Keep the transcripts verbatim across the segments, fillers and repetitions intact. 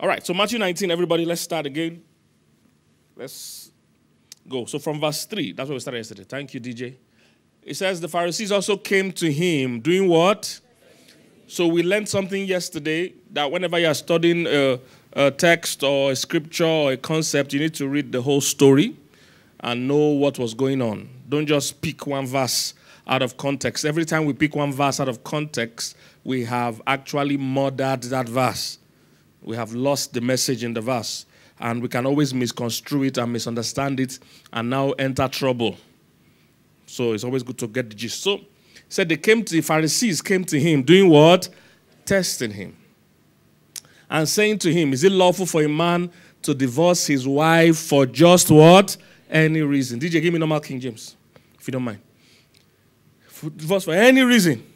All right, so Matthew nineteen, everybody, let's start again. Let's go. So from verse three, that's where we started yesterday. Thank you, D J. It says, the Pharisees also came to him, doing what? So we learned something yesterday, that whenever you are studying a, a text or a scripture or a concept, you need to read the whole story and know what was going on. Don't just pick one verse out of context. Every time we pick one verse out of context, we have actually murdered that verse. We have lost the message in the verse, and we can always misconstrue it and misunderstand it and now enter trouble. So it's always good to get the gist. So said they came to the Pharisees came to him, doing what? Testing him. And saying to him, is it lawful for a man to divorce his wife for just what? Any reason. D J, give me normal King James, if you don't mind. For divorce for any reason.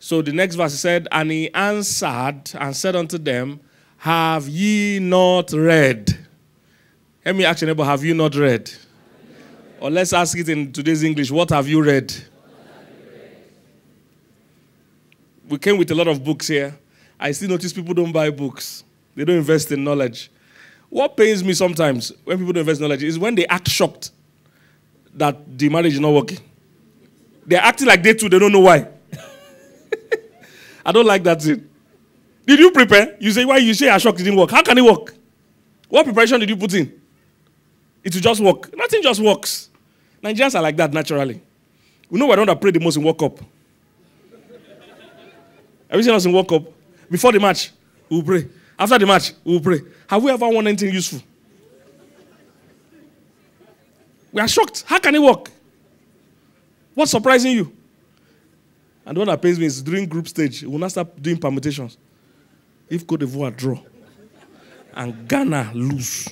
So the next verse said, and he answered and said unto them, have ye not read? Let me ask your neighbor, have you not read? Or let's ask it in today's English, what have you read? We came with a lot of books here. I still notice people don't buy books. They don't invest in knowledge. What pains me sometimes when people don't invest in knowledge is when they act shocked that the marriage is not working. They're acting like they too, they don't know why. I don't like that thing. Did you prepare? You say, why you say you're shocked it didn't work. How can it work? What preparation did you put in? It will just work. Nothing just works. Nigerians are like that naturally. We know we're the one that pray the most in World Cup. Have you seen us in World Cup? Before the match, we'll pray. After the match, we'll pray. Have we ever won anything useful? We are shocked. How can it work? What's surprising you? And the one that pays me is during group stage, we'll not start doing permutations. If Cote d'Ivoire draw, and Ghana lose,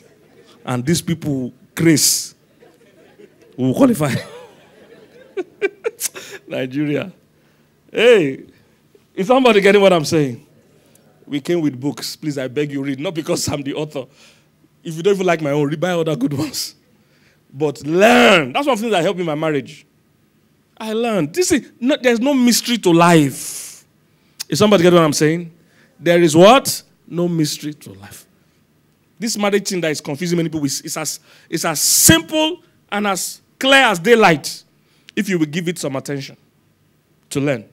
and these people grace, we'll qualify. Nigeria. Hey, is somebody getting what I'm saying? We came with books. Please, I beg you, read. Not because I'm the author. If you don't even like my own, read buy other good ones. But learn. That's one of the things that helped me in my marriage. I learned. This is not, there's no mystery to life. Is somebody get what I'm saying? There is what? No mystery to life. This marriage thing that is confusing many people, it's as, it's as simple and as clear as daylight if you will give it some attention to learn.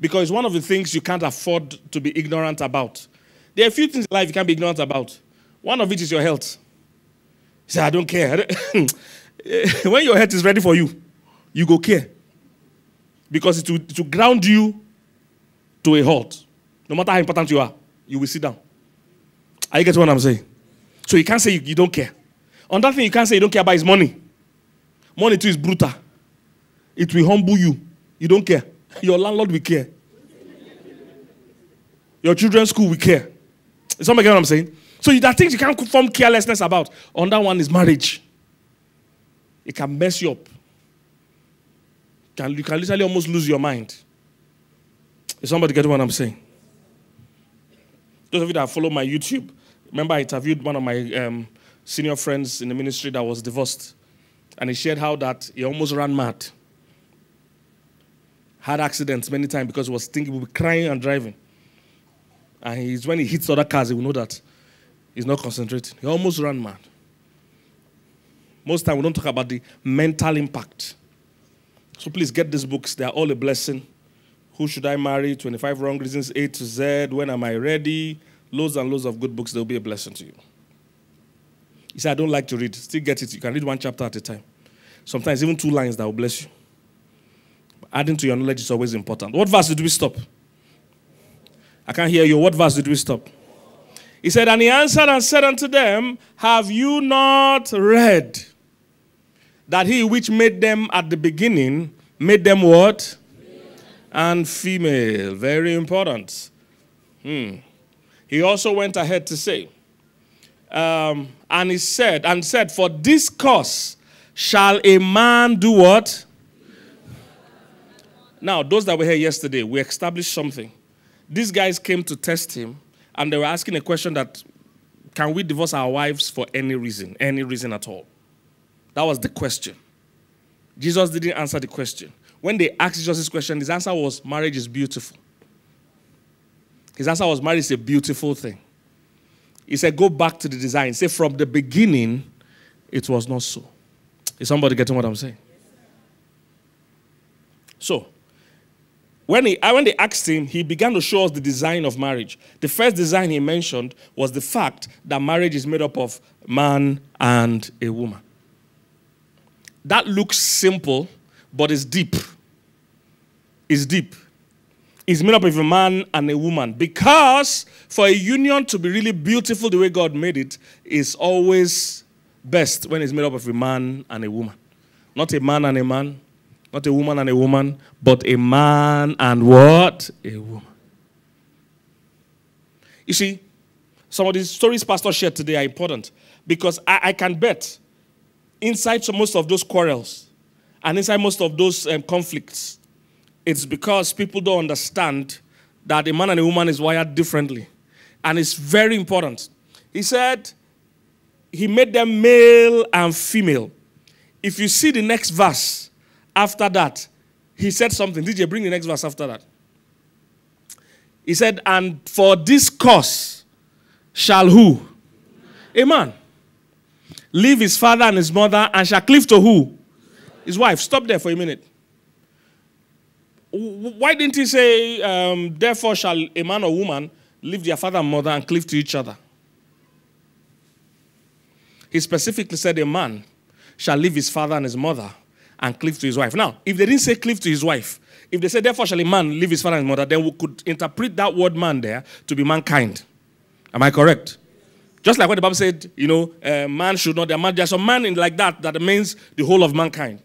Because it's one of the things you can't afford to be ignorant about. There are a few things in life you can't be ignorant about. One of which is your health. You say, I don't care. I don't when your health is ready for you, you go care. Because it will, it will ground you to a halt. No matter how important you are, you will sit down. Are you getting what I'm saying? So you can't say you, you don't care. On that thing you can't say you don't care about is money. Money too is brutal. It will humble you. You don't care. Your landlord will care. Your children's school will care. Is somebody getting what I'm saying? So there are things you can't form carelessness about. On that one is marriage. It can mess you up. Can, you can literally almost lose your mind. Is somebody getting what I'm saying? Those of you that follow my YouTube, remember I interviewed one of my um, senior friends in the ministry that was divorced. And he shared how that he almost ran mad. Had accidents many times because he was thinking, he would be crying and driving. And he's, when he hits other cars, he will know that he's not concentrating. He almost ran mad. Most time we don't talk about the mental impact. So please get these books. They are all a blessing. Who Should I Marry? twenty-five Wrong Reasons, A to Z. When Am I Ready? Loads and loads of good books. They'll be a blessing to you. He said, I don't like to read. Still get it. You can read one chapter at a time. Sometimes even two lines that will bless you. But adding to your knowledge is always important. What verse did we stop? I can't hear you. What verse did we stop? He said, and he answered and said unto them, have you not read? That he which made them at the beginning, made them what? Female. And female. Very important. Hmm. He also went ahead to say, um, and he said, and said, for this cause shall a man do what? Now, those that were here yesterday, we established something. These guys came to test him, and they were asking a question that, can we divorce our wives for any reason, any reason at all? That was the question. Jesus didn't answer the question. When they asked Jesus this question, his answer was, marriage is beautiful. His answer was, marriage is a beautiful thing. He said, go back to the design. Say, from the beginning, it was not so. Is somebody getting what I'm saying? So, when, he, when they asked him, he began to show us the design of marriage. The first design he mentioned was the fact that marriage is made up of man and a woman. That looks simple, but it's deep. It's deep. It's made up of a man and a woman. Because for a union to be really beautiful the way God made it, it's always best when it's made up of a man and a woman. Not a man and a man, not a woman and a woman, but a man and what? A woman. You see, some of the stories Pastor shared today are important because I, I can bet inside most of those quarrels and inside most of those um, conflicts, it's because people don't understand that a man and a woman is wired differently. And it's very important. He said he made them male and female. If you see the next verse after that, he said something. D J, bring the next verse after that. He said, and for this cause shall who? A man. Leave his father and his mother and shall cleave to who? His wife. Stop there for a minute. Why didn't he say, um, therefore shall a man or woman leave their father and mother and cleave to each other? He specifically said a man shall leave his father and his mother and cleave to his wife. Now, if they didn't say cleave to his wife, if they said therefore shall a man leave his father and his mother, then we could interpret that word man there to be mankind. Am I correct? Just like what the Bible said, you know, uh, man should not, there's a man in like that that means the whole of mankind.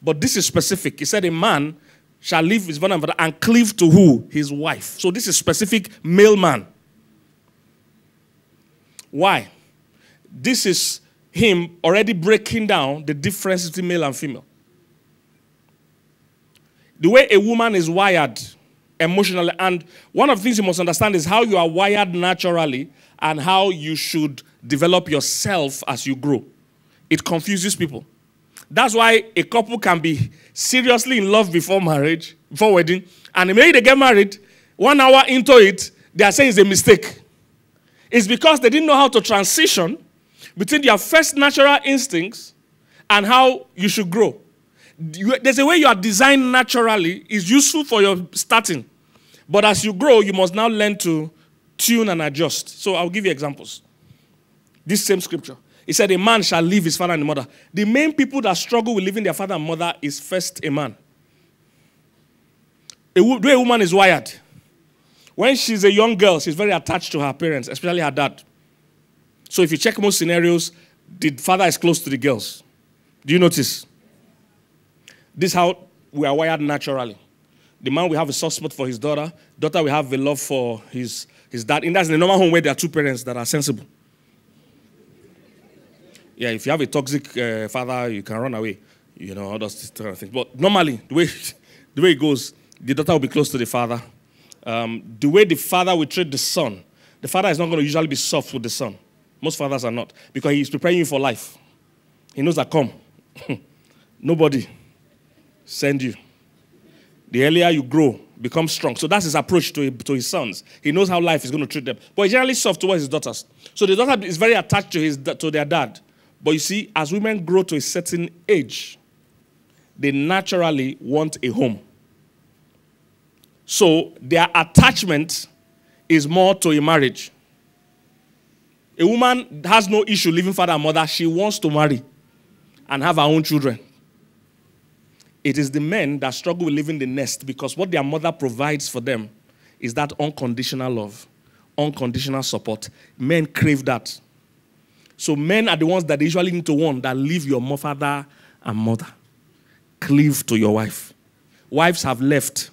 But this is specific. He said a man shall leave his father and mother and cleave to who? His wife. So this is specific male man. Why? This is him already breaking down the difference between male and female. The way a woman is wired emotionally, and one of the things you must understand is how you are wired naturally and how you should develop yourself as you grow. It confuses people. That's why a couple can be seriously in love before marriage, before wedding, and the minute they get married, one hour into it, they are saying it's a mistake. It's because they didn't know how to transition between their first natural instincts and how you should grow. There's a way you are designed naturally. It's useful for your starting. But as you grow, you must now learn to tune and adjust. So I'll give you examples. This same scripture. It said, a man shall leave his father and mother. The main people that struggle with leaving their father and mother is first a man. The way a woman is wired. When she's a young girl, she's very attached to her parents, especially her dad. So if you check most scenarios, the father is close to the girls. Do you notice? This is how we are wired naturally. The man will have a soft spot for his daughter. Daughter will have a love for his, his dad. And that's in a normal home where there are two parents that are sensible. Yeah, if you have a toxic uh, father, you can run away. You know, all those kind of things. But normally, the way, the way it goes, the daughter will be close to the father. Um, the way the father will treat the son, the father is not going to usually be soft with the son. Most fathers are not. Because he's preparing you for life. He knows that come. Nobody send you. The earlier you grow, become strong. So that's his approach to, to his sons. He knows how life is going to treat them. But he's generally soft towards his daughters. So the daughter is very attached to, his, to their dad. But you see, as women grow to a certain age, they naturally want a home. So their attachment is more to a marriage. A woman has no issue leaving father and mother. She wants to marry and have her own children. It is the men that struggle with leaving the nest because what their mother provides for them is that unconditional love, unconditional support. Men crave that. So men are the ones that they usually need to want that leave your father and mother. Cleave to your wife. Wives have left.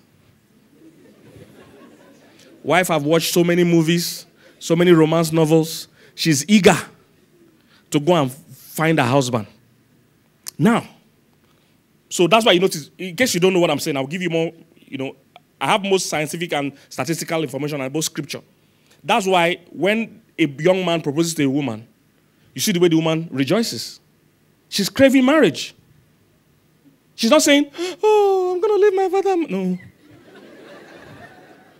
Wife have watched so many movies, so many romance novels. She's eager to go and find her husband. Now, so that's why you notice, in case you don't know what I'm saying, I'll give you more, you know, I have most scientific and statistical information and both scripture. That's why when a young man proposes to a woman, you see the way the woman rejoices. She's craving marriage. She's not saying, oh, I'm going to leave my father. No.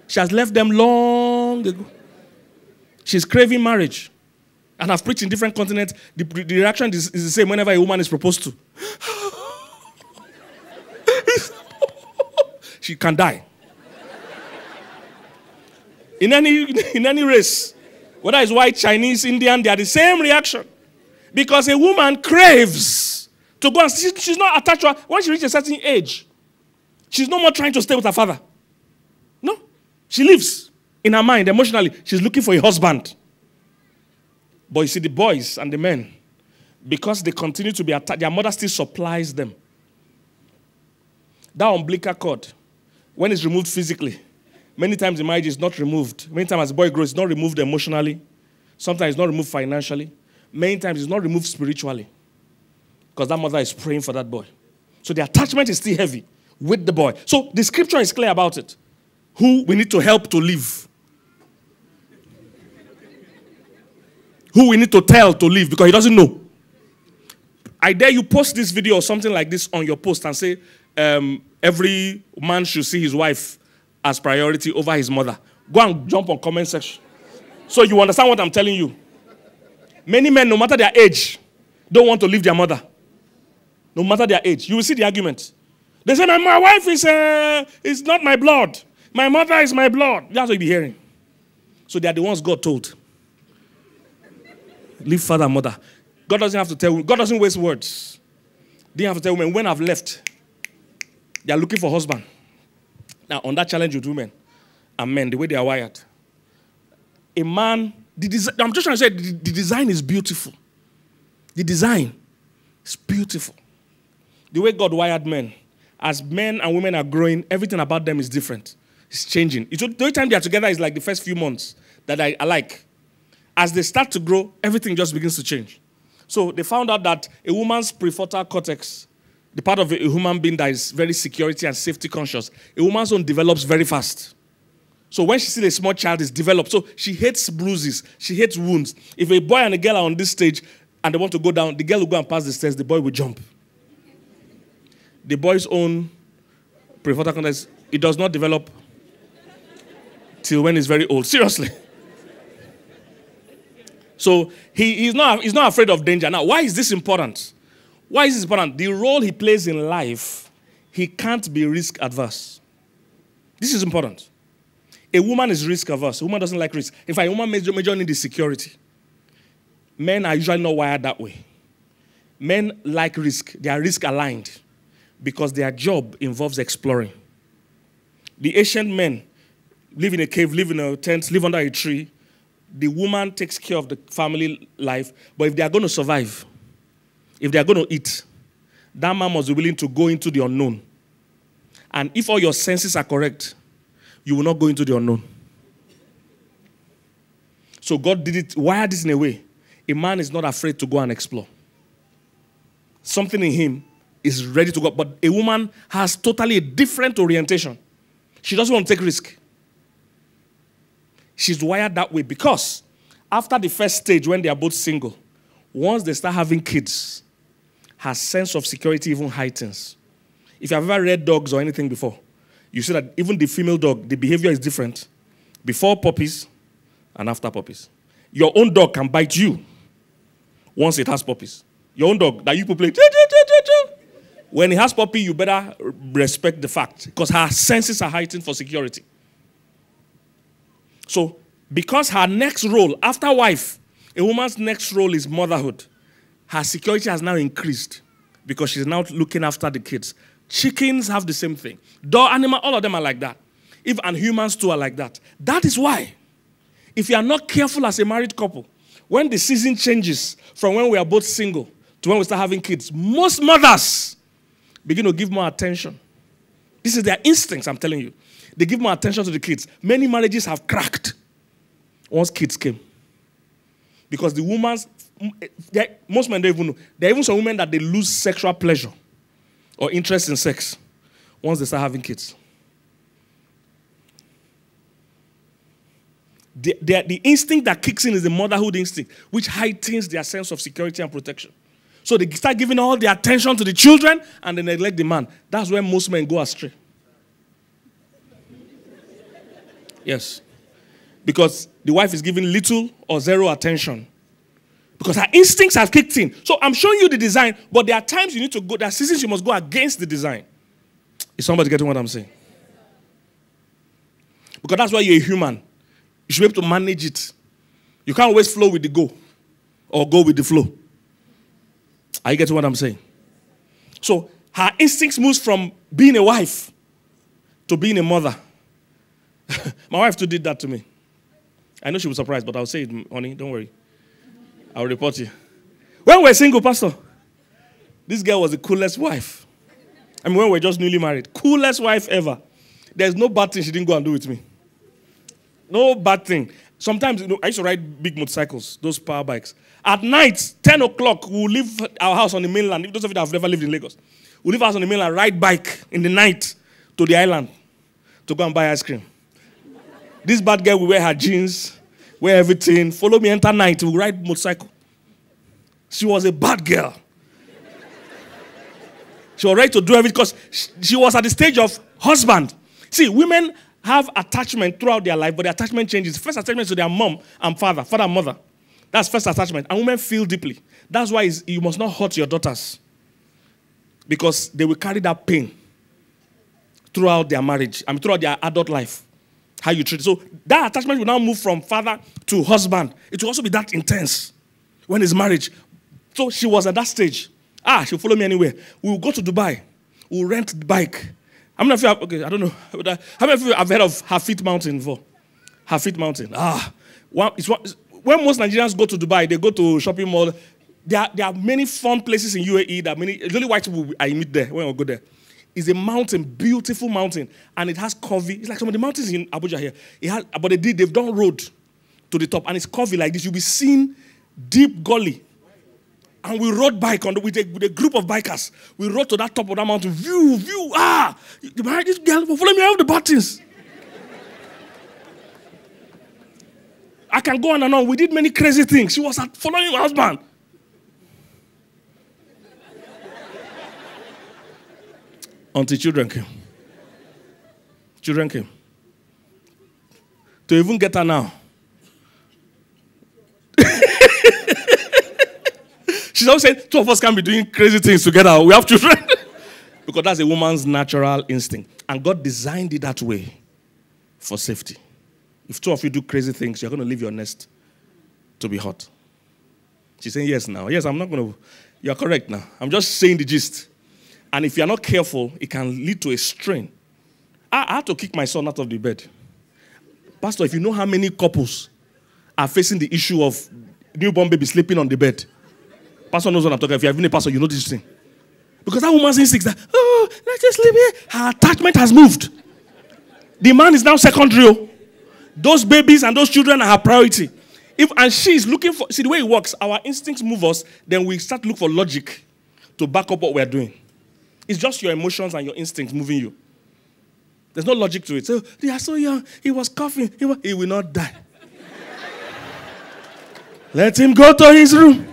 She has left them long long ago. She's craving marriage. And I've preached in different continents. The, the reaction is, is the same whenever a woman is proposed to. She can die. In any, in any race, whether it's white, Chinese, Indian, they are the same reaction. Because a woman craves to go and see. She's not attached to her. When she reaches a certain age, she's no more trying to stay with her father. No. She lives in her mind emotionally. She's looking for a husband. But you see, the boys and the men, because they continue to be attached, their mother still supplies them. That umbilical cord, when it's removed physically, many times in marriage it's not removed. Many times as a boy grows, it's not removed emotionally. Sometimes it's not removed financially. Many times it's not removed spiritually. Because that mother is praying for that boy. So the attachment is still heavy with the boy. So the scripture is clear about it. Who we need to help to live. Who we need to tell to live because he doesn't know. I dare you post this video or something like this on your post and say, um, every man should see his wife as priority over his mother. Go and jump on comment section. So you understand what I'm telling you. Many men, no matter their age, don't want to leave their mother. No matter their age. You will see the argument. They say, my, my wife is, uh, is not my blood. My mother is my blood. That's what you'll be hearing. So they are the ones God told. Leave father and mother. God doesn't have to tell women. God doesn't waste words. They have to tell women, when I've left, they are looking for a husband. Now, on that challenge with women and men, the way they are wired, a man, the desi- I'm just trying to say, the, the design is beautiful. The design is beautiful. The way God wired men, as men and women are growing, everything about them is different. It's changing. It's, the only time they are together is like the first few months that I, I like. As they start to grow, everything just begins to change. So they found out that a woman's prefrontal cortex, the part of a human being that is very security and safety conscious, a woman's own develops very fast. So when she sees a small child, it's developed. So she hates bruises. She hates wounds. If a boy and a girl are on this stage and they want to go down, the girl will go and pass the stairs, the boy will jump. The boy's own prefrontal cortex, it does not develop till when he's very old. Seriously. So he is not, he's not afraid of danger. Now, why is this important? Why is this important? The role he plays in life, he can't be risk adverse. This is important. A woman is risk adverse. A woman doesn't like risk. In fact, a woman major, major need is security. Men are usually not wired that way. Men like risk. They are risk aligned because their job involves exploring. The ancient men live in a cave, live in a tent, live under a tree. The woman takes care of the family life, but if they are going to survive, if they are going to eat, that man must be willing to go into the unknown. And if all your senses are correct, you will not go into the unknown. So God did it, wired this in a way. A man is not afraid to go and explore. Something in him is ready to go, but a woman has totally a different orientation. She doesn't want to take risk. She's wired that way because after the first stage, when they are both single, once they start having kids, her sense of security even heightens. If you have ever read dogs or anything before, you see that even the female dog, the behavior is different before puppies and after puppies. Your own dog can bite you once it has puppies. Your own dog that you could play. When it has puppy, you better respect the fact because her senses are heightened for security. So, because her next role, after wife, a woman's next role is motherhood. Her security has now increased because she's now looking after the kids. Chickens have the same thing. Dog, animal, all of them are like that. If and humans too are like that. That is why, if you are not careful as a married couple, when the season changes from when we are both single to when we start having kids, most mothers begin to give more attention. This is their instincts, I'm telling you. They give more attention to the kids. Many marriages have cracked once kids came. Because the woman's, most men don't even know. There are even some women that they lose sexual pleasure or interest in sex once they start having kids. The, the, the instinct that kicks in is the motherhood instinct, which heightens their sense of security and protection. So they start giving all the attention to the children and they neglect the man. That's where most men go astray. Yes. because the wife is giving little or zero attention. Because her instincts have kicked in. So I'm showing you the design, but there are times you need to go, there are seasons you must go against the design. Is somebody getting what I'm saying? Because that's why you're a human. You should be able to manage it. You can't always flow with the go or go with the flow. Are you getting what I'm saying? So her instincts moves from being a wife to being a mother. My wife too did that to me. I know she was surprised, but I'll say it, honey, don't worry. I'll report you. When we're single, Pastor, this girl was the coolest wife. I mean, when we're just newly married, coolest wife ever. There's no bad thing she didn't go and do with me. No bad thing. Sometimes, you know, I used to ride big motorcycles, those power bikes. At night, ten o'clock, we'll leave our house on the mainland. Those of you that have never lived in Lagos, we'll leave our house on the mainland, ride bike in the night to the island to go and buy ice cream. This bad girl will wear her jeans, wear everything, follow me, enter night, we'll ride motorcycle. She was a bad girl. She was ready to do everything because she was at the stage of husband. See, women have attachment throughout their life, but the attachment changes. First attachment is to their mom and father, father and mother. That's first attachment. And women feel deeply. That's why you must not hurt your daughters, because they will carry that pain throughout their marriage, I mean, throughout their adult life, how you treat it. So that attachment will now move from father to husband. It will also be that intense when it's marriage. So she was at that stage. Ah, she'll follow me anywhere. We'll go to Dubai. We'll rent the bike. How many of you have, okay, I don't know. How many of you have heard of Hafit Mountain before? Hafit Mountain. Ah. One, it's one, it's, when most Nigerians go to Dubai, they go to shopping mall. There are, there are many fun places in U A E that many, really white people I meet there when I go there. It's a mountain, beautiful mountain, and it has curvy. It's like some of the mountains in Abuja here. It has, but they did, they've done road to the top, and it's curvy like this. You'll be seeing deep gully. And we rode bike on the, with, a, with a group of bikers. We rode to that top of that mountain. View, view, ah! This girl, follow me out the buttons. I can go on and on. We did many crazy things. She was following her husband. Until children came. Children came. To even get her now. She's always saying, two of us can be doing crazy things together. We have children. Because that's a woman's natural instinct. And God designed it that way for safety. If two of you do crazy things, you're going to leave your nest to be hot. She's saying, yes now. Yes, I'm not going to. You're correct now. I'm just saying the gist. And if you're not careful, it can lead to a strain. I, I had to kick my son out of the bed. Pastor, if you know how many couples are facing the issue of newborn baby sleeping on the bed, Pastor knows what I'm talking about. If you have been a pastor, you know this thing. Because that woman's instincts that, oh, let's just leave here. Her attachment has moved. The man is now secondary. Those babies and those children are her priority. If, and she's looking for, see the way it works, our instincts move us, then we start to look for logic to back up what we're doing. It's just your emotions and your instincts moving you. There's no logic to it. So, they are so young. He was coughing. He, was, he will not die. Let him go to his room.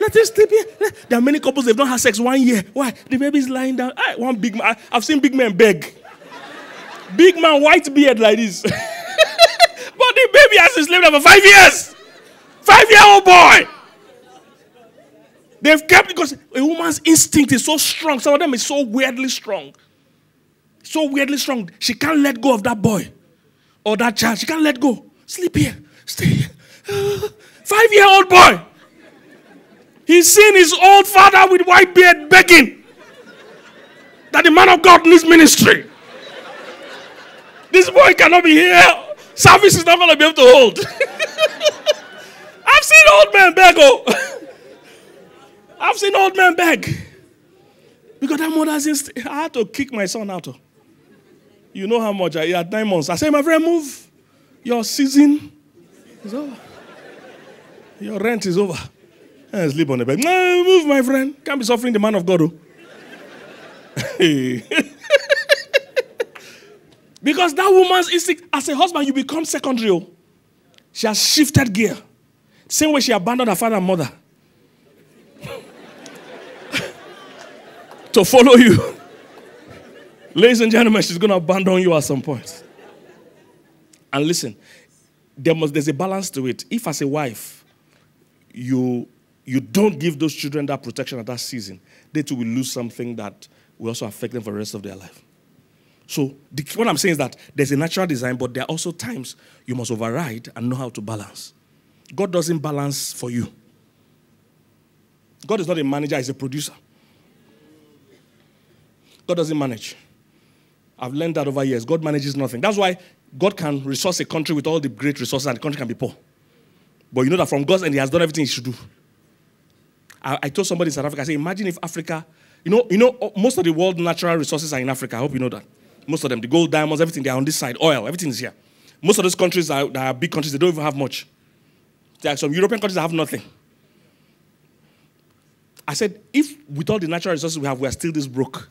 Let him sleep here. There are many couples, they've not had sex one year. Why? The baby's lying down. I want big man. I've seen big men beg. Big man, white beard like this. But the baby has been sleeping for five years. Five-year-old boy. They've kept, because a woman's instinct is so strong. Some of them is so weirdly strong. So weirdly strong. She can't let go of that boy or that child. She can't let go. Sleep here. Stay here. Five-year-old boy. He's seen his old father with white beard begging that the man of God needs ministry. This boy cannot be here. Service is not going to be able to hold. I've seen old men beg. Oh. I've seen old men beg. Because that mother's instinct. I had to kick my son out. You know how much. I had nine months. I said, my friend, move. Your season is over. Your rent is over. And sleep on the bed. No, move, my friend. Can't be suffering the man of God. Oh. Because that woman's instinct, as a husband, you become secondary. Oh. She has shifted gear. Same way she abandoned her father and mother to follow you. Ladies and gentlemen, she's going to abandon you at some point. And listen, there must, there's a balance to it. If as a wife, you, you don't give those children that protection at that season, they too will lose something that will also affect them for the rest of their life. So the, what I'm saying is that there's a natural design, but there are also times you must override and know how to balance. God doesn't balance for you. God is not a manager, he's a producer. God doesn't manage. I've learned that over years. God manages nothing. That's why God can resource a country with all the great resources and the country can be poor. But you know that from God's end, he has done everything he should do. I, I told somebody in South Africa, I said, imagine if Africa, you know, you know, most of the world's natural resources are in Africa. I hope you know that. Most of them, the gold, diamonds, everything, they are on this side. Oil, everything is here. Most of those countries are, that are big countries, they don't even have much. There are some European countries that have nothing. I said, if with all the natural resources we have, we are still this broke.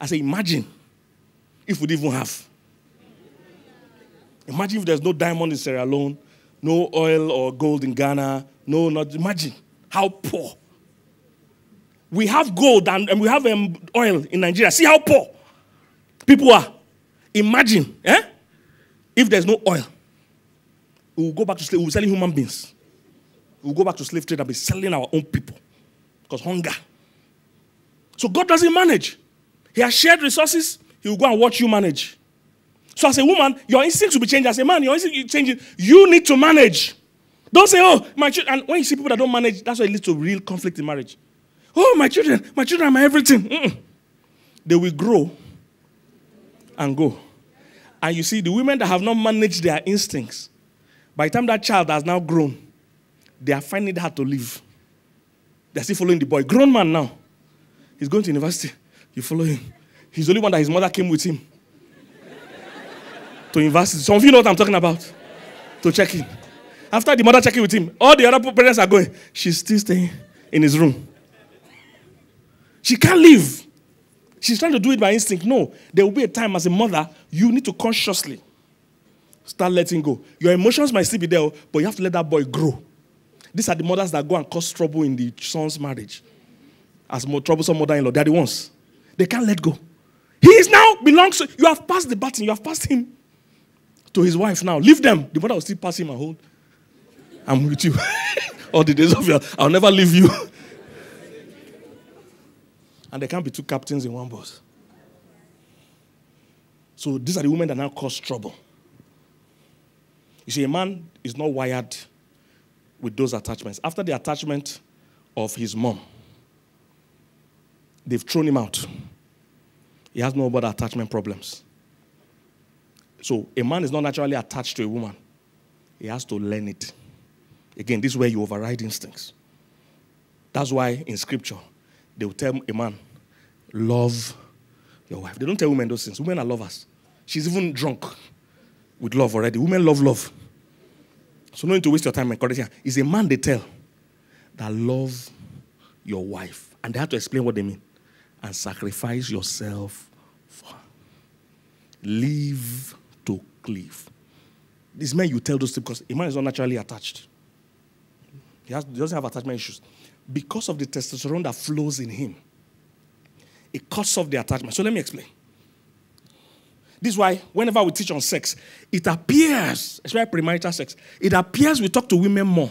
I said, imagine if we didn't even have. Imagine if there's no diamond in Sierra Leone, no oil or gold in Ghana, no, not, imagine how poor. We have gold and, and we have um, oil in Nigeria. See how poor people are. Imagine, eh? If there's no oil, we will go back to slave, we will be selling human beings. We will go back to slave trade and be selling our own people. Because hunger. So God doesn't manage. He has shared resources. He will go and watch you manage. So as a woman, your instincts will be changed. As a man, your instincts will be changing. You need to manage. Don't say, oh, my children. And when you see people that don't manage, that's why it leads to real conflict in marriage. Oh, my children. My children are my everything. Mm-mm. They will grow and go. And you see, the women that have not managed their instincts, by the time that child has now grown, they are finding it hard to live. They're still following the boy. Grown man now. He's going to university. You follow him. He's the only one that his mother came with him. To university. Some of you know what I'm talking about. To check in. After the mother checking with him, all the other parents are going. She's still staying in his room. She can't leave. She's trying to do it by instinct. No. There will be a time as a mother, you need to consciously start letting go. Your emotions might still be there, but you have to let that boy grow. These are the mothers that go and cause trouble in the son's marriage. As more troublesome mother-in-law, they are the ones. They can't let go. He is now belongs to, you have passed the baton, you have passed him to his wife now. Leave them. The mother will still pass him and hold. I'm with you. All the days of your, I'll never leave you. And there can't be two captains in one boat. So these are the women that now cause trouble. You see, a man is not wired with those attachments. After the attachment of his mom, they've thrown him out. He has no other attachment problems. So a man is not naturally attached to a woman. He has to learn it. Again, this is where you override instincts. That's why in scripture, they will tell a man, love your wife. They don't tell women those things. Women are lovers. She's even drunk with love already. Women love love. So no need to waste your time encouraging her. It's a man they tell that love your wife. And they have to explain what they mean. And sacrifice yourself for her. Leave to cleave. These men you tell those things because a man is not naturally attached. He, has, he doesn't have attachment issues. Because of the testosterone that flows in him, it cuts off the attachment. So let me explain. This is why whenever we teach on sex, it appears, especially premarital sex, it appears we talk to women more.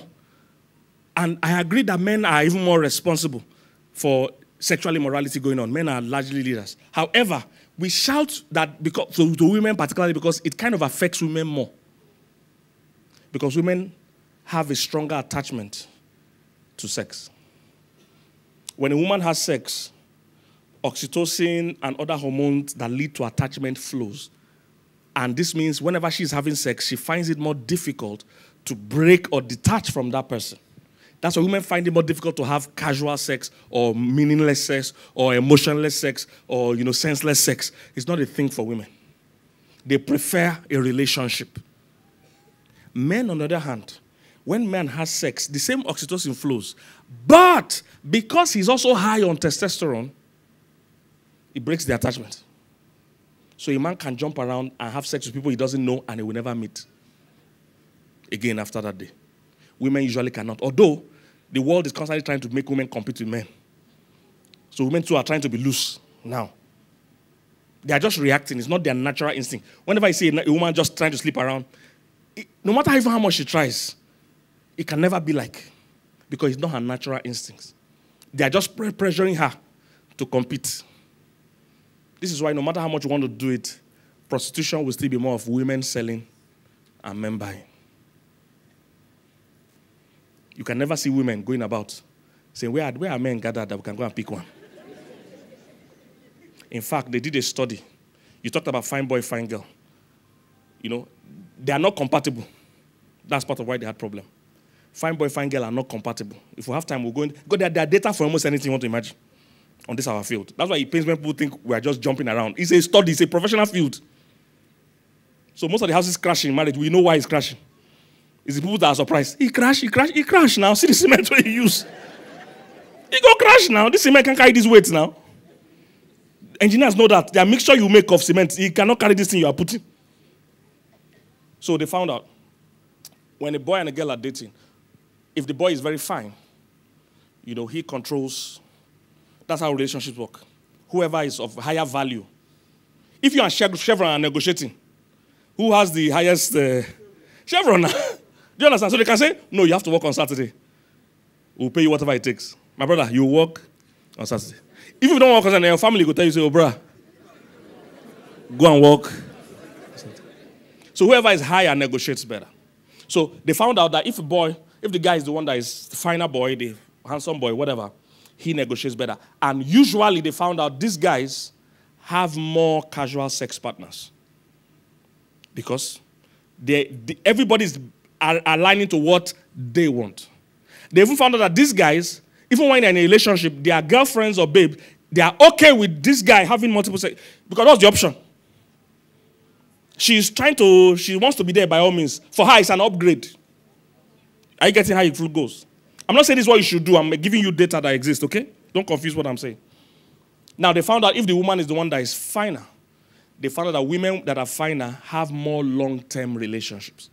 And I agree that men are even more responsible for sexual immorality going on. Men are largely leaders. However, we shout that because, to, to women particularly because it kind of affects women more. Because women have a stronger attachment to sex. When a woman has sex, oxytocin and other hormones that lead to attachment flows. And this means whenever she's having sex, she finds it more difficult to break or detach from that person. That's why women find it more difficult to have casual sex or meaningless sex or emotionless sex or, you know, senseless sex. It's not a thing for women. They prefer a relationship. Men, on the other hand, when man has sex, the same oxytocin flows. But because he's also high on testosterone, it breaks the attachment. So a man can jump around and have sex with people he doesn't know and he will never meet again after that day. Women usually cannot. Although the world is constantly trying to make women compete with men. So women too are trying to be loose now. They are just reacting. It's not their natural instinct. Whenever I see a woman just trying to sleep around, it, no matter even how much she tries, it can never be like, because it's not her natural instincts. They are just pressuring her to compete. This is why no matter how much you want to do it, prostitution will still be more of women selling and men buying. You can never see women going about saying, where are, where are men gathered that we can go and pick one? In fact, they did a study. You talked about fine boy, fine girl. You know, they are not compatible. That's part of why they had problem. Fine boy, fine girl are not compatible. If we have time, we'll go in. God, there are data for almost anything you want to imagine on this our field. That's why it pains when people think we are just jumping around. It's a study. It's a professional field. So most of the houses crashing in marriage. We know why it's crashing. It's the people that are surprised. He crashed, he crashed, he crashed now. See the cement we use. It go crash now. This cement can carry this weight now. Engineers know that. Their mixture you make of cement, it cannot carry this thing you are putting. So they found out, when a boy and a girl are dating, if the boy is very fine, you know, he controls. That's how relationships work. Whoever is of higher value. If you and Chevron are negotiating, who has the highest uh, Chevron? Do you understand? So they can say, no, you have to work on Saturday. We'll pay you whatever it takes. My brother, you work on Saturday. If you don't work on Saturday, your family will tell you, say, oh, bruh, go and work. So whoever is higher negotiates better. So they found out that if a boy, if the guy is the one that is the finer boy, the handsome boy, whatever, he negotiates better. And usually they found out these guys have more casual sex partners. Because they, they, everybody's are aligning to what they want. They even found out that these guys, even when they're in a relationship, their girlfriends or babe, they are okay with this guy having multiple sex. Because that's the option. She's trying to, she wants to be there by all means. For her, it's an upgrade. Are you getting how it goes? I'm not saying this is what you should do. I'm giving you data that exists, okay? Don't confuse what I'm saying. Now, they found out if the woman is the one that is finer, they found out that women that are finer have more long-term relationships.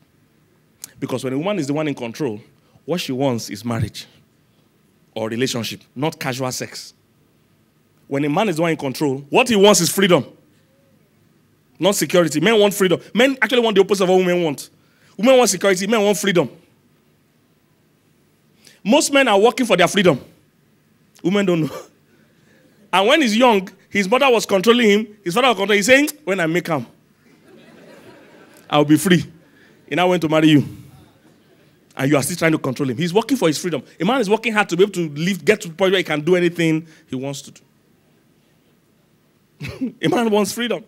Because when a woman is the one in control, what she wants is marriage or relationship, not casual sex. When a man is the one in control, what he wants is freedom. Not security. Men want freedom. Men actually want the opposite of what women want. Women want security. Men want freedom. Most men are working for their freedom. Women don't know. And when he's young, his mother was controlling him. His father was controlling him. He's saying, when I make him, I'll be free. And I went to marry you. And you are still trying to control him. He's working for his freedom. A man is working hard to be able to live, get to the point where he can do anything he wants to do. A man wants freedom.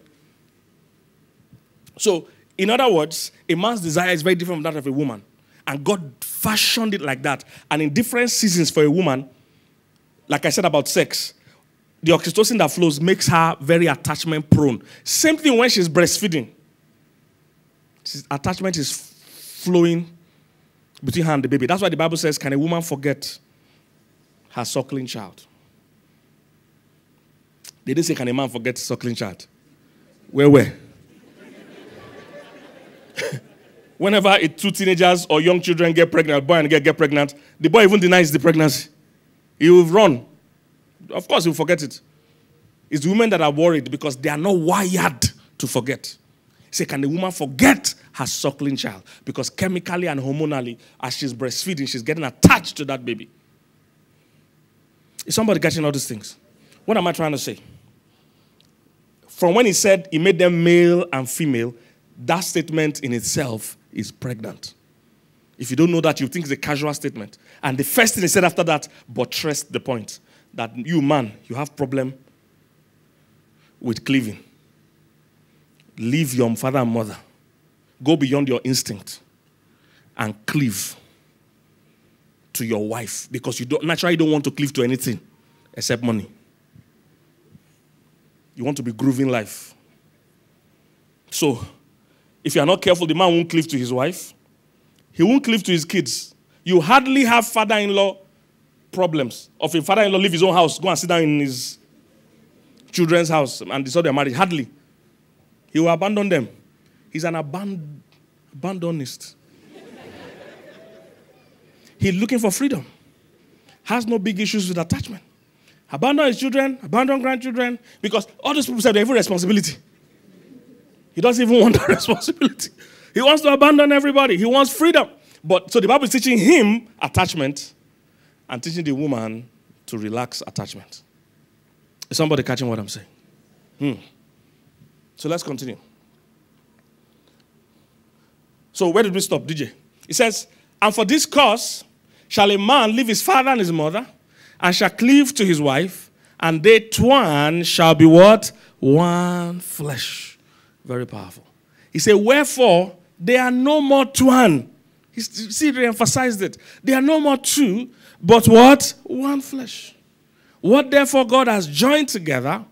So, in other words, a man's desire is very different from that of a woman. And God fashioned it like that. And in different seasons for a woman, like I said about sex, the oxytocin that flows makes her very attachment prone. Same thing when she's breastfeeding. She's, attachment is flowing between her and the baby. That's why the Bible says, can a woman forget her suckling child? They didn't say, can a man forget his suckling child? Where, where? Whenever it, two teenagers or young children get pregnant, boy and girl get pregnant, the boy even denies the pregnancy. He will run. Of course, he will forget it. It's women that are worried because they are not wired to forget. Say, can the woman forget her suckling child? Because chemically and hormonally, as she's breastfeeding, she's getting attached to that baby. Is somebody catching all these things? What am I trying to say? From when he said he made them male and female, that statement in itself is pregnant. If you don't know that, you think it's a casual statement. And the first thing he said after that buttressed the point that you, man, you have problem with cleaving. Leave your father and mother. Go beyond your instinct and cleave to your wife, because you don't, naturally don't want to cleave to anything except money. You want to be grooving life. So, if you are not careful, the man won't cleave to his wife. He won't cleave to his kids. You hardly have father-in-law problems. Of a father-in-law leave his own house, go and sit down in his children's house and dissolve their marriage. Hardly. He will abandon them. He's an aband abandonist. He's looking for freedom. Has no big issues with attachment. Abandon his children, abandon grandchildren, because all those people said they have a responsibility. He doesn't even want that responsibility. He wants to abandon everybody. He wants freedom. But so the Bible is teaching him attachment and teaching the woman to relax attachment. Is somebody catching what I'm saying? Hmm. So let's continue. So where did we stop, D J? It says, and for this cause shall a man leave his father and his mother, and shall cleave to his wife, and they twain shall be what? One flesh. Very powerful. He said, wherefore, they are no more twain. See, they emphasized it. They are no more two, but what? One flesh. What therefore God has joined together,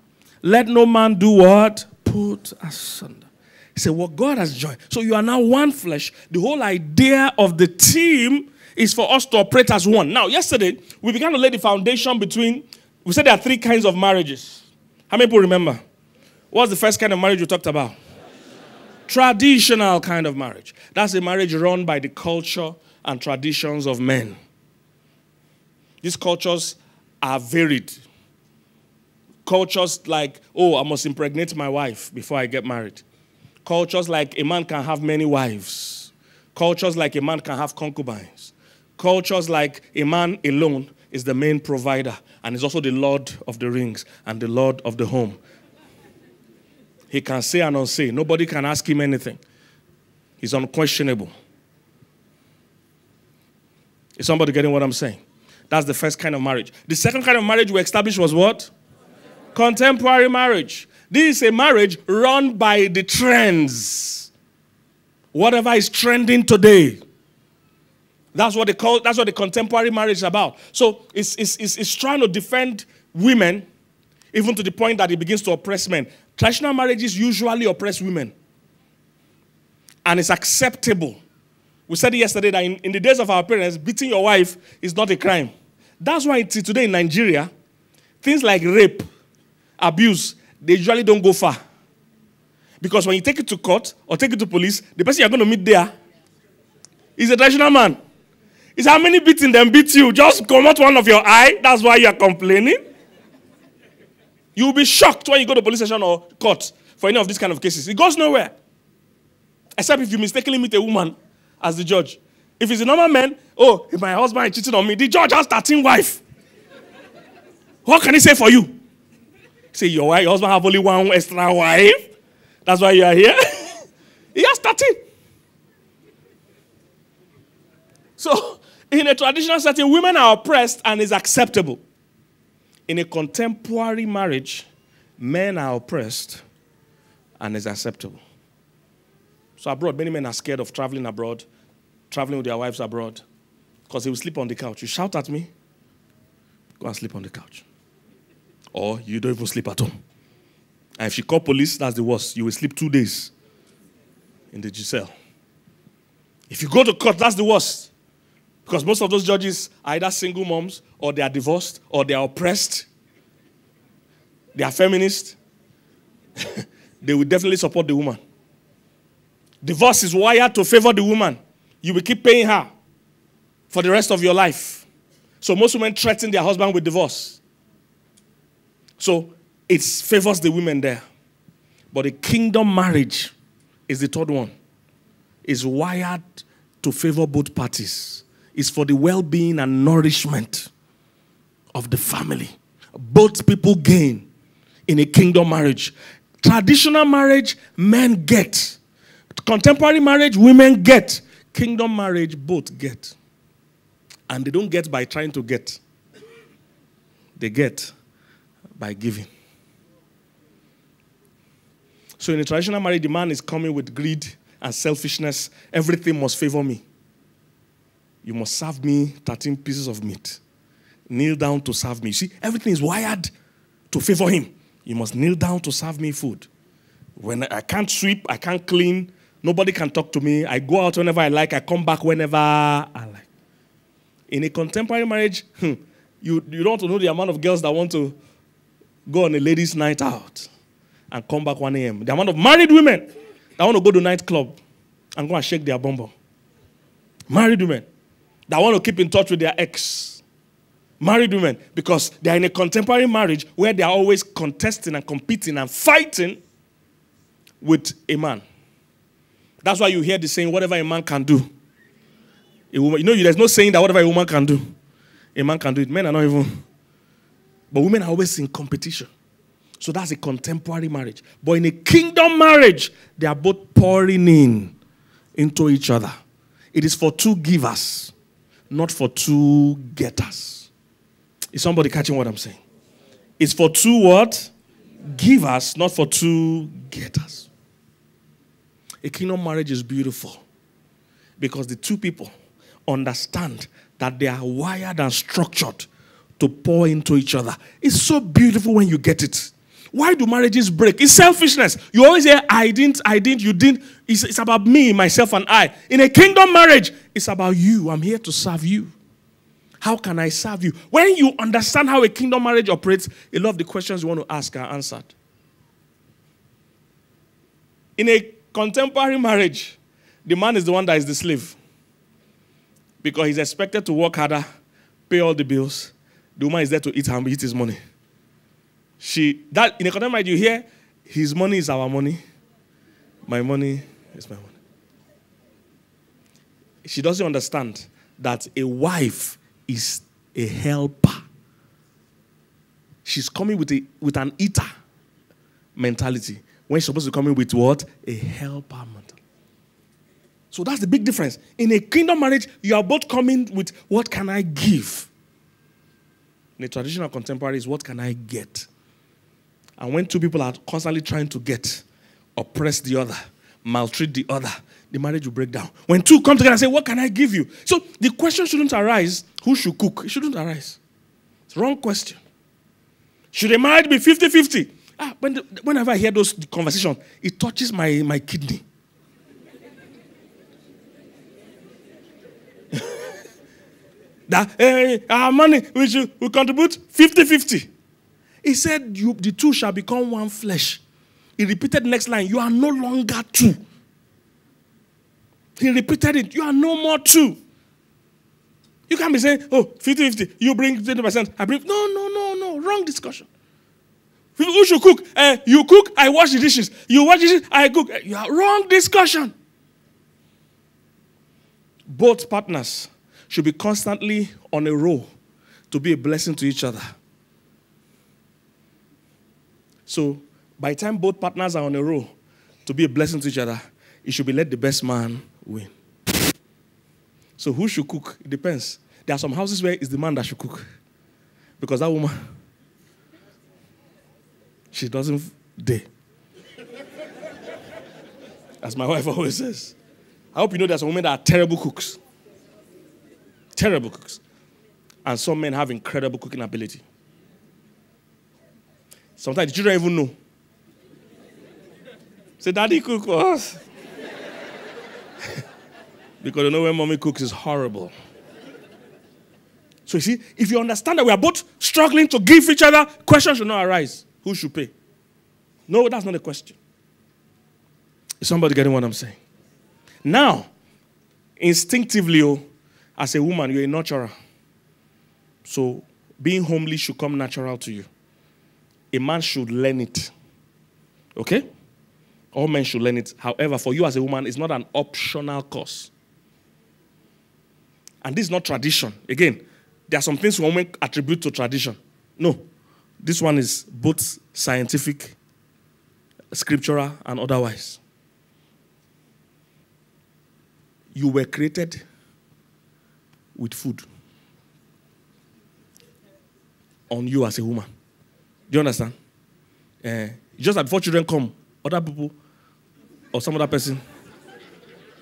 let no man do what? Put asunder. He said, what God has joined. So you are now one flesh. The whole idea of the team is for us to operate as one. Now, yesterday, we began to lay the foundation between, we said there are three kinds of marriages. How many people remember? What's the first kind of marriage we talked about? Traditional kind of marriage. That's a marriage run by the culture and traditions of men. These cultures are varied. Cultures like, oh, I must impregnate my wife before I get married. Cultures like a man can have many wives. Cultures like a man can have concubines. Cultures like a man alone is the main provider and is also the lord of the rings and the lord of the home. He can say and unsay. Nobody can ask him anything. He's unquestionable. Is somebody getting what I'm saying? That's the first kind of marriage. The second kind of marriage we established was what? Contemporary, Contemporary marriage. This is a marriage run by the trends. Whatever is trending today. That's what they call, that's what the contemporary marriage is about. So it's, it's, it's, it's trying to defend women, even to the point that it begins to oppress men. Traditional marriages usually oppress women. And it's acceptable. We said yesterday that in, in the days of our parents, beating your wife is not a crime. That's why today in Nigeria, things like rape, abuse, they usually don't go far. Because when you take it to court or take it to police, the person you're going to meet there is a traditional man. It's how many beating them beat you. Just come out one of your eye. That's why you're complaining. You'll be shocked when you go to police station or court for any of these kind of cases. It goes nowhere. Except if you mistakenly meet a woman as the judge. If it's a normal man, oh, if my husband is cheating on me, the judge has thirteen wives. What can he say for you? Say, your wife, your husband have only one extra wife. That's why you are here. He has thirteen. So, in a traditional setting, women are oppressed and is acceptable. In a contemporary marriage, men are oppressed and is acceptable. So abroad, many men are scared of traveling abroad, traveling with their wives abroad, because they will sleep on the couch. You shout at me, go and sleep on the couch. Or you don't even sleep at home. And if you call police, that's the worst. You will sleep two days in the cell. If you go to court, that's the worst. Because most of those judges are either single moms, or they are divorced, or they are oppressed. They are feminist. They will definitely support the woman. Divorce is wired to favor the woman. You will keep paying her for the rest of your life. So most women threaten their husband with divorce. So it favors the women there. But a kingdom marriage is the third one. It's wired to favor both parties. Is for the well-being and nourishment of the family. Both people gain in a kingdom marriage. Traditional marriage, men get. Contemporary marriage, women get. Kingdom marriage, both get. And they don't get by trying to get. They get by giving. So in a traditional marriage, the man is coming with greed and selfishness. Everything must favor me. You must serve me thirteen pieces of meat. Kneel down to serve me. You see, everything is wired to favor him. You must kneel down to serve me food. When I can't sweep, I can't clean, nobody can talk to me. I go out whenever I like, I come back whenever I like. In a contemporary marriage, hmm, you, you don't know the amount of girls that want to go on a ladies' night out and come back one A M The amount of married women that want to go to nightclub and go and shake their bum bum. Married women. That want to keep in touch with their ex. Married women, because they are in a contemporary marriage where they are always contesting and competing and fighting with a man. That's why you hear the saying, whatever a man can do. A woman, you know, there's no saying that whatever a woman can do, a man can do it. Men are not even. But women are always in competition. So that's a contemporary marriage. But in a kingdom marriage, they are both pouring in into each other. It is for two givers, not for two getters. Is somebody catching what I'm saying? It's for two what? Givers, not for two getters. A kingdom marriage is beautiful because the two people understand that they are wired and structured to pour into each other. It's so beautiful when you get it. Why do marriages break? It's selfishness. You always hear, I didn't, I didn't, you didn't. It's, it's about me, myself, and I. In a kingdom marriage, it's about you. I'm here to serve you. How can I serve you? When you understand how a kingdom marriage operates, a lot of the questions you want to ask are answered. In a contemporary marriage, the man is the one that is the slave. Because he's expected to work harder, pay all the bills. The woman is there to eat her, eat his money. She, that, in a contemporary marriage, you hear, his money is our money. My money is my money. She doesn't understand that a wife is a helper. She's coming with, a, with an eater mentality. When she's supposed to come in with what? A helper mentality. So that's the big difference. In a kingdom marriage, you are both coming with, what can I give? In a traditional contemporary, is what can I get? And when two people are constantly trying to get, oppress the other, maltreat the other, the marriage will break down. When two come together and say, what can I give you? So the question shouldn't arise, who should cook? It shouldn't arise. It's the wrong question. Should a marriage be fifty fifty? Ah, when the, whenever I hear those conversations, it touches my, my kidney. That eh, our money, we, should, we contribute fifty fifty. He said, you, the two shall become one flesh. He repeated the next line, you are no longer two. He repeated it, you are no more two. You can't be saying, oh, fifty fifty, you bring twenty percent, I bring. No, no, no, no, wrong discussion. Who should cook? Uh, you cook, I wash the dishes. You wash the dishes, I cook. You are wrong discussion. Both partners should be constantly on a roll to be a blessing to each other. So, by the time both partners are on a roll to be a blessing to each other, it should be let the best man win. So, who should cook? It depends. There are some houses where it's the man that should cook. Because that woman, she doesn't dare. As my wife always says. I hope you know there's some women that are terrible cooks. Terrible cooks. And some men have incredible cooking ability. Sometimes the children even know. Say, Daddy, cook for us. Because you know when mommy cooks is horrible. So you see, if you understand that we are both struggling to give each other, questions should not arise. Who should pay? No, that's not a question. Is somebody getting what I'm saying? Now, instinctively, as a woman, you're a nurturer. So being homely should come natural to you. A man should learn it. Okay? All men should learn it. However, for you as a woman, it's not an optional course. And this is not tradition. Again, there are some things women attribute to tradition. No. This one is both scientific, scriptural, and otherwise. You were created with food on you as a woman. Do you understand? Uh, just that before children come, other people or some other person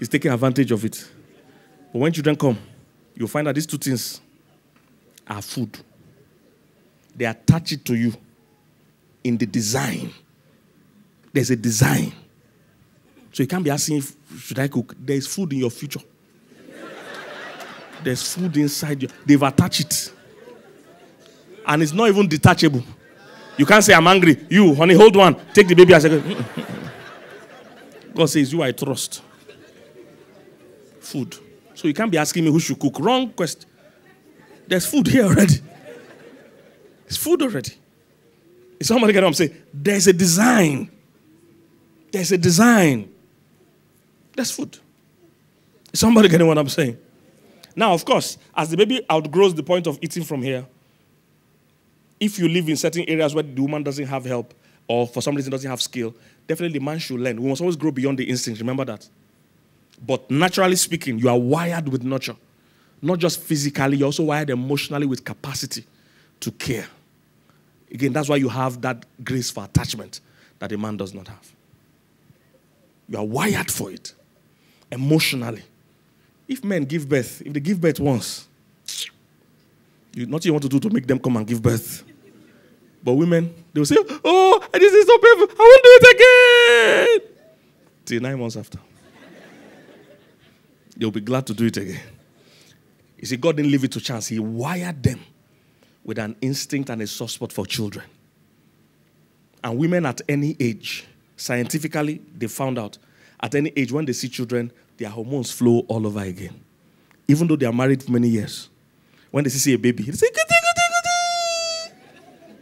is taking advantage of it. But when children come, you'll find that these two things are food. They attach it to you in the design. There's a design. So you can't be asking, if, should I cook? There's food in your future. There's food inside you. They've attached it. And it's not even detachable. You can't say, I'm angry. You, honey, hold one. Take the baby. I say, God says, you I trust. Food. So you can't be asking me who should cook. Wrong question. There's food here already. It's food already. Is somebody getting what I'm saying? There's a design. There's a design. There's food. Is somebody getting what I'm saying? Now, of course, as the baby outgrows the point of eating from here, if you live in certain areas where the woman doesn't have help or for some reason doesn't have skill, definitely the man should learn. We must always grow beyond the instincts. Remember that. But naturally speaking, you are wired with nurture. Not just physically, you're also wired emotionally with capacity to care. Again, that's why you have that grace for attachment that a man does not have. You are wired for it emotionally. If men give birth, if they give birth once, you, nothing you want to do to make them come and give birth. But women, they will say, oh, this is so painful, I won't do it again. Till nine months after. They'll be glad to do it again. You see, God didn't leave it to chance. He wired them with an instinct and a soft spot for children. And women at any age, scientifically, they found out, at any age, when they see children, their hormones flow all over again. Even though they are married for many years. When they see a baby, they say, goody, goody, goody.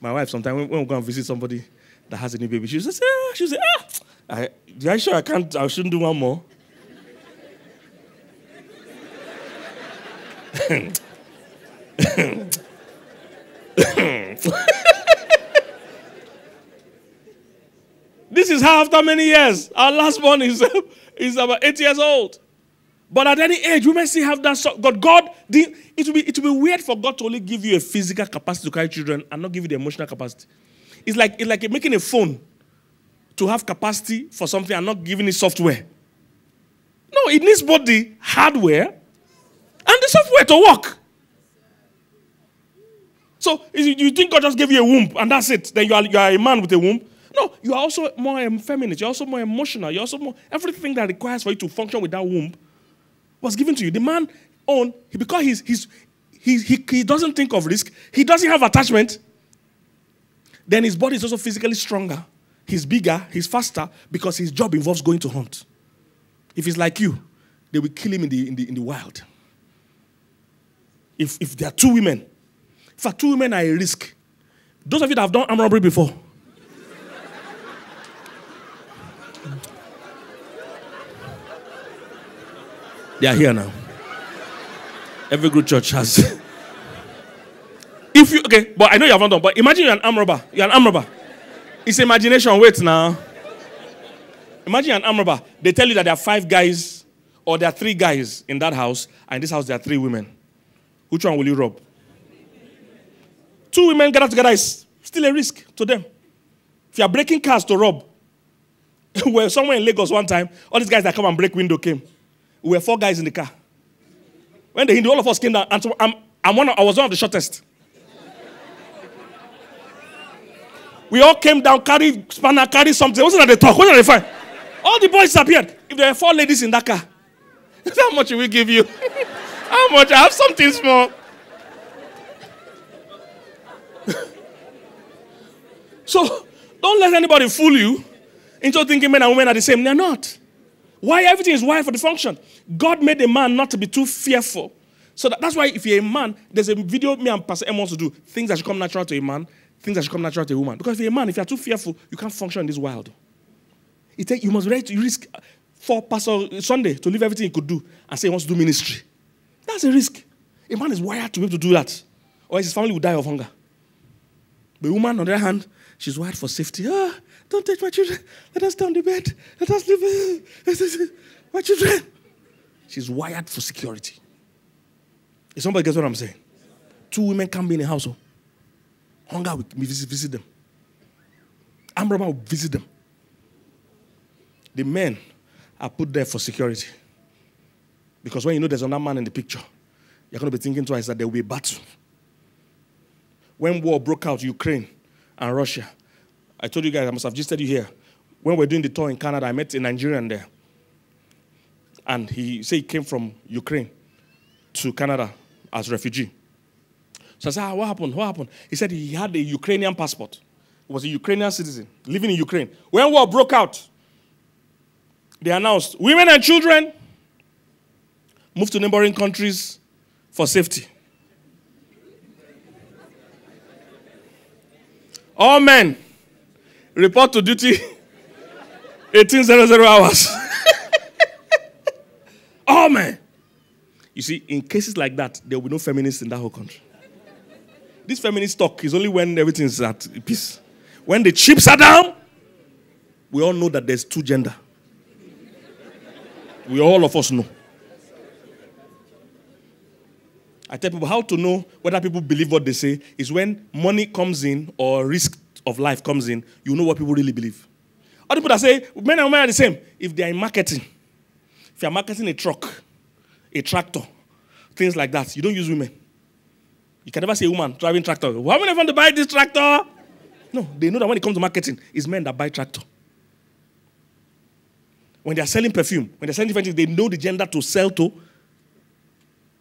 My wife, sometimes when we go and visit somebody that has a new baby, she'll say, ah, she'll say, ah, I, are you sure I can't, I shouldn't do one more? This is how after many years, our last one is, is about eight years old. But at any age, women still have that. So God, God the, it will be it will be weird for God to only give you a physical capacity to carry children and not give you the emotional capacity. It's like, it's like making a phone to have capacity for something and not giving it software. No, it needs both the hardware and the software to work. So you think God just gave you a womb and that's it? Then you are, you are a man with a womb? No, you are also more feminine. You are also more emotional. You are also more everything that requires for you to function with that womb was given to you. The man own because he's, he's he he he doesn't think of risk. He doesn't have attachment. Then his body is also physically stronger. He's bigger. He's faster because his job involves going to hunt. If he's like you, they will kill him in the in the in the wild. If if there are two women. In fact, two women are a risk. Those of you that have done armed robbery before. They are here now. Every good church has. If you, okay, but I know you haven't done, but imagine you're an armed robber. You're an armed robber. It's imagination. Wait now. Imagine an armed robber. They tell you that there are five guys or there are three guys in that house, and in this house there are three women. Which one will you rob? Two women gather together is still a risk to them. If you are breaking cars to rob, we were somewhere in Lagos one time, all these guys that come and break window came. We were four guys in the car. When they hit, all of us came down, and so I'm, I'm one of, I was one of the shortest. We all came down, carried spanner, carried something. Wasn't that they talk? Wasn't that they fight? All the boys disappeared. If there were four ladies in that car, how much will we give you? How much? I have something small. So, don't let anybody fool you into thinking men and women are the same. They're not. Why? Everything is wired for the function. God made a man not to be too fearful. So that, that's why if you're a man, there's a video me and Pastor M wants to do. Things that should come natural to a man, things that should come natural to a woman. Because if you're a man, if you're too fearful, you can't function in this world. It take, you must be ready to risk for Pastor Sunday to leave everything he could do and say he wants to do ministry. That's a risk. A man is wired to be able to do that. Or his family will die of hunger. The woman, on the other hand, she's wired for safety. Ah, don't take my children. Let us down the bed. Let us leave my children. She's wired for security. If somebody gets what I'm saying, two women can't be in a household. Hunger will visit, visit them. Armed robber will visit them. The men are put there for security. Because when you know there's another man in the picture, you're going to be thinking twice that there will be a battle. When war broke out, Ukraine and Russia, I told you guys, I must have just said you here. When we were doing the tour in Canada, I met a Nigerian there. And he said he came from Ukraine to Canada as a refugee. So I said, ah, what happened? What happened? He said he had a Ukrainian passport. He was a Ukrainian citizen living in Ukraine. When war broke out, they announced, women and children move to neighboring countries for safety. All men report to duty eighteen hundred hours. Oh, man. You see, in cases like that, there will be no feminists in that whole country. This feminist talk is only when everything's at peace. When the chips are down, we all know that there's two gender. We all of us know. I tell people how to know whether people believe what they say is when money comes in or risk of life comes in, you know what people really believe. Other people that say men and women are the same, if they are in marketing, if you are marketing a truck, a tractor, things like that, you don't use women. You can never see a woman driving tractor. Why women want to buy this tractor? No, they know that when it comes to marketing, it's men that buy tractor. When they are selling perfume, when they are selling different things, they know the gender to sell to.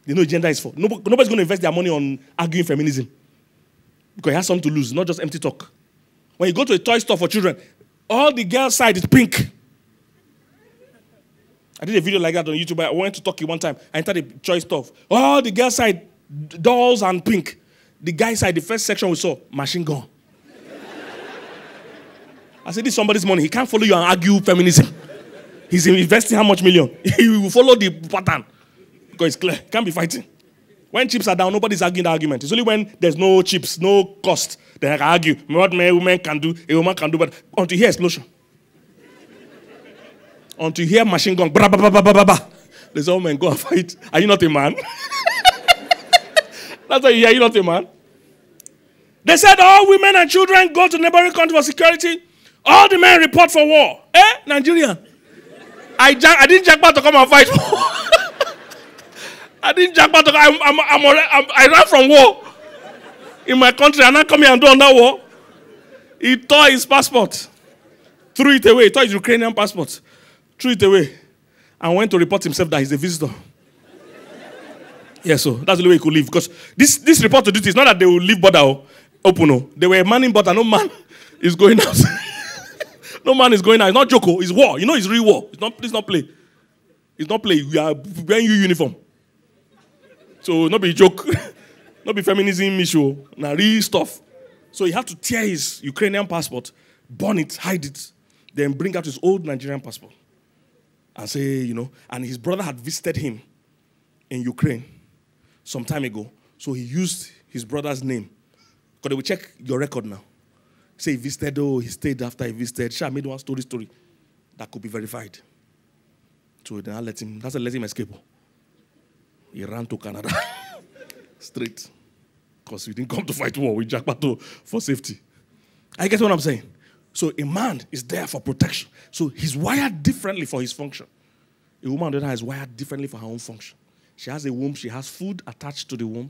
They know the gender is for. Nobody, nobody's going to invest their money on arguing feminism. Because it has something to lose, not just empty talk. When you go to a toy store for children, all the girls' side is pink. I did a video like that on YouTube. I went to Turkey one time. I entered a toy store. All the girls' side, dolls and pink. The guys' side, the first section we saw, machine gun. I said, this is somebody's money. He can't follow you and argue feminism. He's investing how much million? He will follow the pattern. Because it's clear. Can't be fighting. When chips are down, nobody's arguing the argument. It's only when there's no chips, no cost, then I can argue what men, women can do, a woman can do, but until you hear explosion. Until you hear machine gun, blah, blah, blah, blah, blah, blah. They say, oh man, go and fight. Are you not a man? That's why you hear, you're not a man. They said all women and children go to neighboring countries for security. All the men report for war. Eh, Nigeria? I, I didn't jackpot to come and fight war. I didn't jackpot to come. I'm, I'm, I'm, I'm, I ran from war in my country and I come here and do another war. He tore his passport, threw it away. He tore his Ukrainian passport, threw it away, and went to report himself that he's a visitor. Yeah, so that's the only way he could leave. Because this, this report to duty is not that they will leave border open. They were manning border. No man is going out. No man is going out. It's not Joko. It's war. You know, it's real war. It's not, it's not play. It's not play. We are wearing you uniform. So not be joke. Not be feminism issue. Now real stuff. So he had to tear his Ukrainian passport, burn it, hide it, then bring out his old Nigerian passport. And say, you know, and his brother had visited him in Ukraine some time ago. So he used his brother's name. Because they will check your record now. Say he visited, oh, he stayed after he visited. Sha made one story story that could be verified. So then I let him, that's I let him escape. He ran to Canada straight. Because we didn't come to fight war, we jackpot for safety. I get what I'm saying. So a man is there for protection. So he's wired differently for his function. A woman on the other hand is wired differently for her own function. She has a womb, she has food attached to the womb.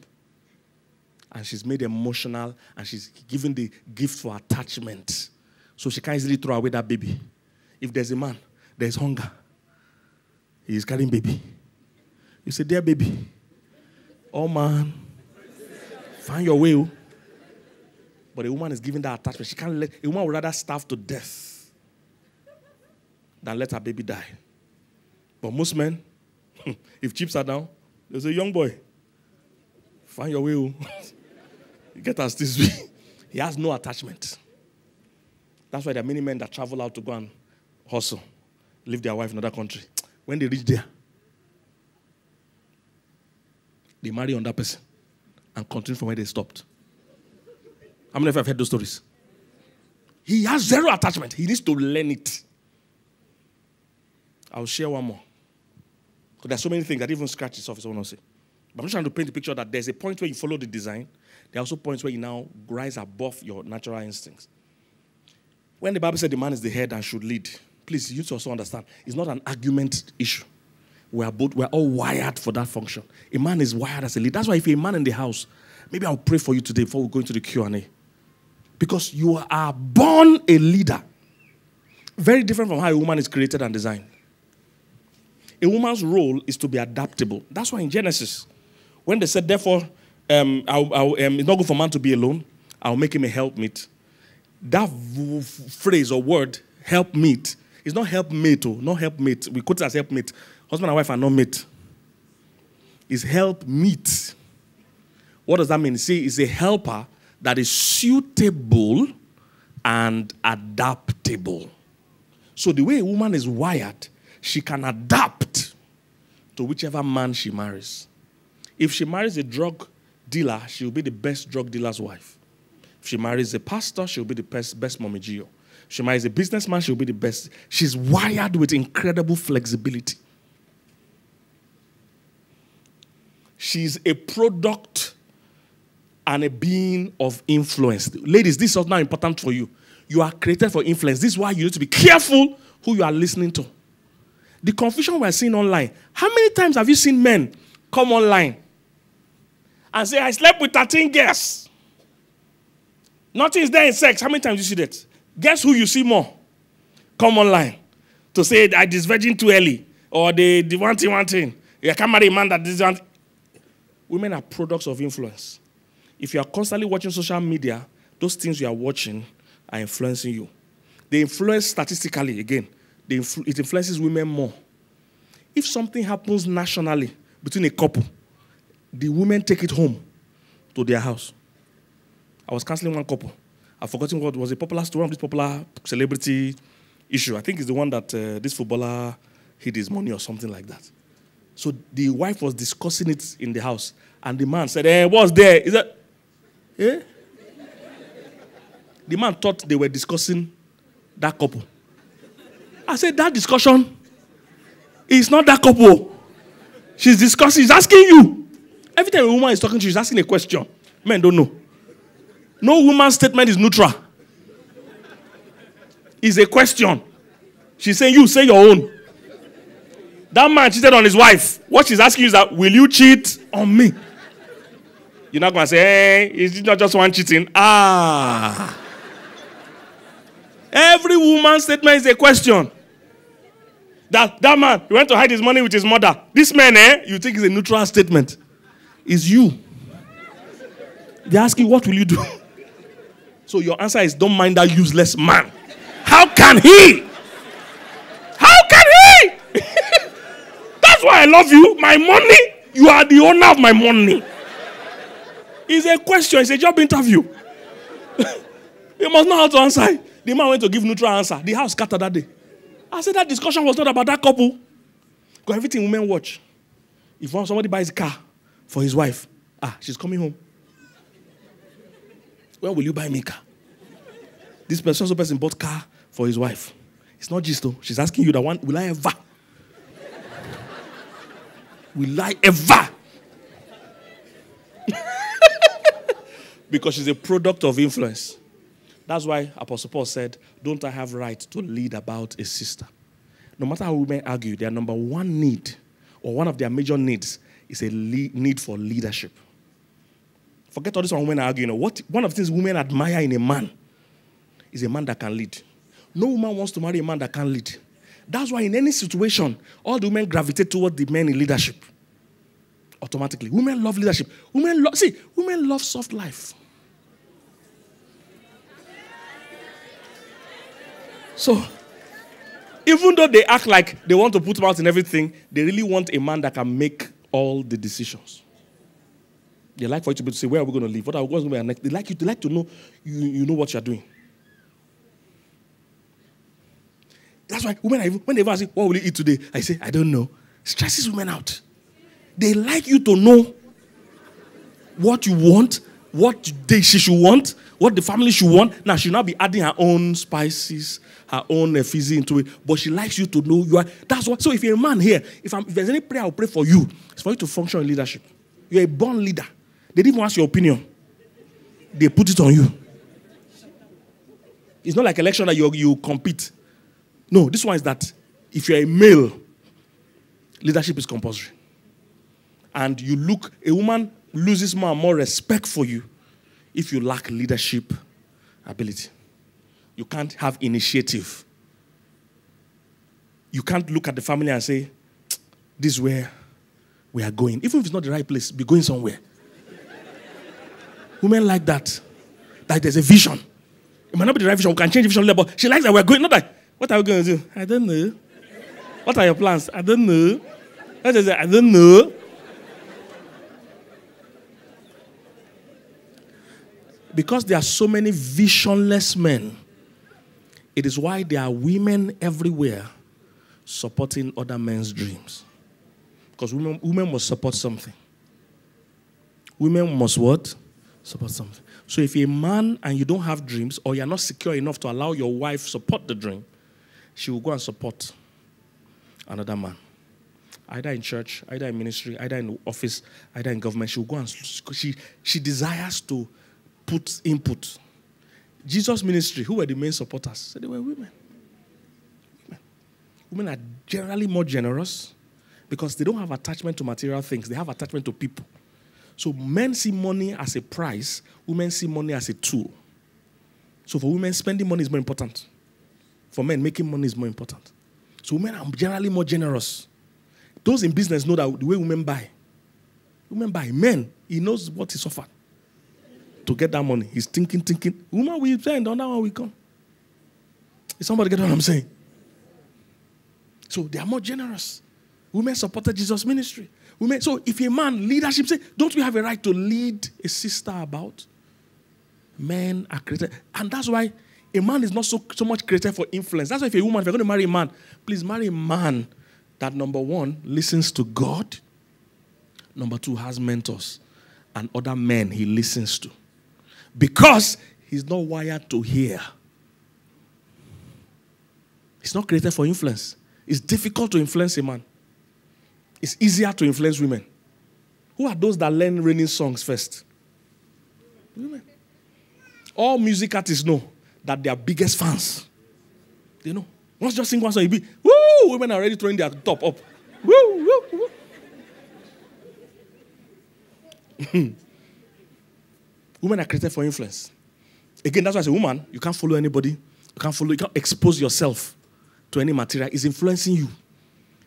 And she's made emotional, and she's given the gift for attachment. So she can't easily throw away that baby. If there's a man, there's hunger. He's carrying baby. You say, dear baby, oh man, find your way. But a woman is given that attachment. She can't let, a woman would rather starve to death than let her baby die. But most men, if chips are down, there's a young boy. Find your way. Get us this way. He has no attachment. That's why there are many men that travel out to go and hustle, leave their wife in another country. When they reach there, they marry on that person and continue from where they stopped. How many of you have heard those stories? He has zero attachment. He needs to learn it. I'll share one more. Because there are so many things that even scratch the surface, I want to say. But I'm just trying to paint the picture that there's a point where you follow the design. There are also points where you now rise above your natural instincts. When the Bible said the man is the head and should lead, please, you need to also understand, it's not an argument issue. We are both, we're all wired for that function. A man is wired as a lead. That's why if you're a man in the house, maybe I'll pray for you today before we go into the Q and A. Because you are born a leader. Very different from how a woman is created and designed. A woman's role is to be adaptable. That's why in Genesis, when they said, therefore, um, I'll, I'll, um, it's not good for man to be alone, I'll make him a helpmeet. That phrase or word, helpmeet, is not helpmate, oh, not helpmate. We quote it as helpmate. Husband and wife are not mate. It's helpmeet. What does that mean? See, it's a helper that is suitable and adaptable. So the way a woman is wired, she can adapt to whichever man she marries. If she marries a drug dealer, she'll be the best drug dealer's wife. If she marries a pastor, she'll be the best, best mommy Gio. If she marries a businessman, she'll be the best. She's wired with incredible flexibility. She's a product and a being of influence. Ladies, this is now important for you. You are created for influence. This is why you need to be careful who you are listening to. The confusion we are seeing online. How many times have you seen men come online and say, I slept with thirteen girls. Nothing is there in sex. How many times do you see that? Guess who you see more? Come online to say, I disvirgin too early. Or they, they want thing, one thing. You can't marry a man that doesn't. Women are products of influence. If you are constantly watching social media, those things you are watching are influencing you. They influence statistically, again. They influ it influences women more. If something happens nationally between a couple, the women take it home to their house. I was counseling one couple. I've forgotten what was a popular story of this popular celebrity issue. I think it's the one that uh, this footballer hid his money or something like that. So the wife was discussing it in the house, and the man said, eh, what's there? Is that, eh? The man thought they were discussing that couple. I said, that discussion is not that couple. She's discussing, she's asking you. Every time a woman is talking to you, she's asking a question. Men don't know. No woman's statement is neutral. It's a question. She's saying, you say your own. That man cheated on his wife. What she's asking you is that, will you cheat on me? You're not going to say, hey, it's not just one cheating. Ah. Every woman's statement is a question. That, that man, he went to hide his money with his mother. This man, eh, you think is a neutral statement. It's you. They're asking, what will you do? So your answer is, don't mind that useless man. How can he? How can he? That's why I love you. My money, you are the owner of my money. It's a question. It's a job interview. You must know how to answer. The man went to give neutral answer. The house scattered that day. I said that discussion was not about that couple. Because everything women watch. If somebody buys a car for his wife, ah, she's coming home. Where will you buy me a car? This person, so person bought car for his wife. It's not just though. She's asking you that one, will I ever? Will I ever? Because she's a product of influence. That's why Apostle Paul said, don't I have right to lead about a sister? No matter how women argue, their number one need, or one of their major needs, is a need for leadership. Forget all this on women arguing. You know, what, one of the things women admire in a man is a man that can lead. No woman wants to marry a man that can't lead. That's why in any situation, all the women gravitate toward the men in leadership. Automatically. Women love leadership. Women lo See, women love soft life. So, even though they act like they want to put them out in everything, they really want a man that can make all the decisions. They like for you to be to say, where are we going to live? What are we going to be next? They like you to like to know you, you know what you're doing. That's why women are even, when they ask me, what will you eat today? I say, I don't know. Stresses women out. They like you to know what you want, what they, she should want, what the family should want. Now, she'll not be adding her own spices, her own uh, fizzy into it, but she likes you to know you are. That's what. So if you're a man here, if, I'm, if there's any prayer I'll pray for you, it's for you to function in leadership. You're a born leader. They didn't even ask your opinion. They put it on you. It's not like election that you, you compete. No, this one is that if you're a male, leadership is compulsory. And you look, a woman loses more and more respect for you if you lack leadership ability. You can't have initiative. You can't look at the family and say, this is where we are going. Even if it's not the right place, be going somewhere. Women like that. Like there's a vision. It might not be the right vision. We can change the vision level. She likes that we're going. Not that. What are we going to do? I don't know. What are your plans? I don't know. I don't know. Because there are so many visionless men, It is why there are women everywhere supporting other men's dreams. Because women, women must support something. Women must what? Support something. So if you're a man and you don't have dreams, or you're not secure enough to allow your wife support the dream, she will go and support another man. Either in church, either in ministry, either in office, either in government, she will go and she, she desires to put input. Jesus' ministry, who were the main supporters? So they were women. Women. Women are generally more generous because they don't have attachment to material things. They have attachment to people. So men see money as a price. Women see money as a tool. So for women, spending money is more important. For men, making money is more important. So women are generally more generous. Those in business know that the way women buy. Women buy. Men, he knows what he suffered to get that money. He's thinking, thinking. Woman will spend, on that one will come. Is somebody get what I'm saying? So they are more generous. Women supported Jesus' ministry. Women, so if a man, leadership, say, don't we have a right to lead a sister about? Men are created. And that's why a man is not so, so much created for influence. That's why if you're a woman, if you're going to marry a man, please marry a man that, number one, listens to God. Number two, has mentors and other men he listens to. Because he's not wired to hear. He's not created for influence. It's difficult to influence a man. It's easier to influence women. Who are those that learn raining songs first? Women. All music artists know that they are biggest fans. They know. Once just sing one song, you be, woo! Women are already throwing their top up. Woo, woo, woo. Women are created for influence. Again, that's why as a woman, you can't follow anybody. You can't follow, you can't expose yourself to any material. It's influencing you.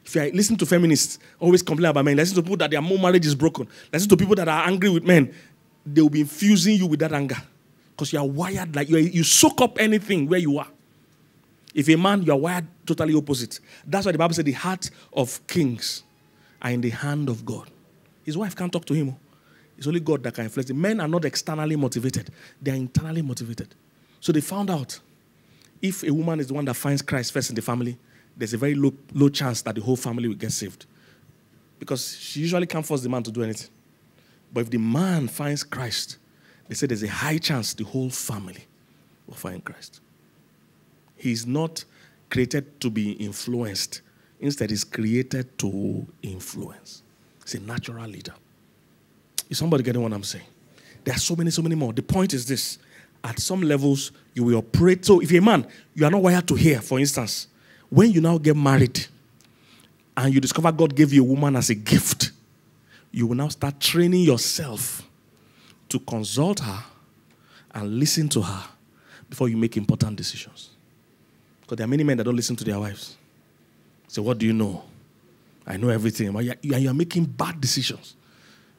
If you listen to feminists, always complain about men. Listen to people that their more marriage is broken. Listen to people that are angry with men. They will be infusing you with that anger. Because you are wired like, you, are, you soak up anything where you are. If a man, you are wired totally opposite. That's why the Bible said the heart of kings are in the hand of God. His wife can't talk to him. It's only God that can influence him. Men are not externally motivated. They are internally motivated. So they found out if a woman is the one that finds Christ first in the family, there's a very low, low chance that the whole family will get saved. Because she usually can't force the man to do anything. But if the man finds Christ, they say there's a high chance the whole family will find Christ. He's not created to be influenced. Instead, he's created to influence. He's a natural leader. Is somebody getting what I'm saying? There are so many, so many more. The point is this. At some levels, you will operate. So if you're a man, you are not wired to hear, for instance. When you now get married and you discover God gave you a woman as a gift, you will now start training yourself to consult her and listen to her before you make important decisions. Because there are many men that don't listen to their wives. So what do you know? I know everything. And you are making bad decisions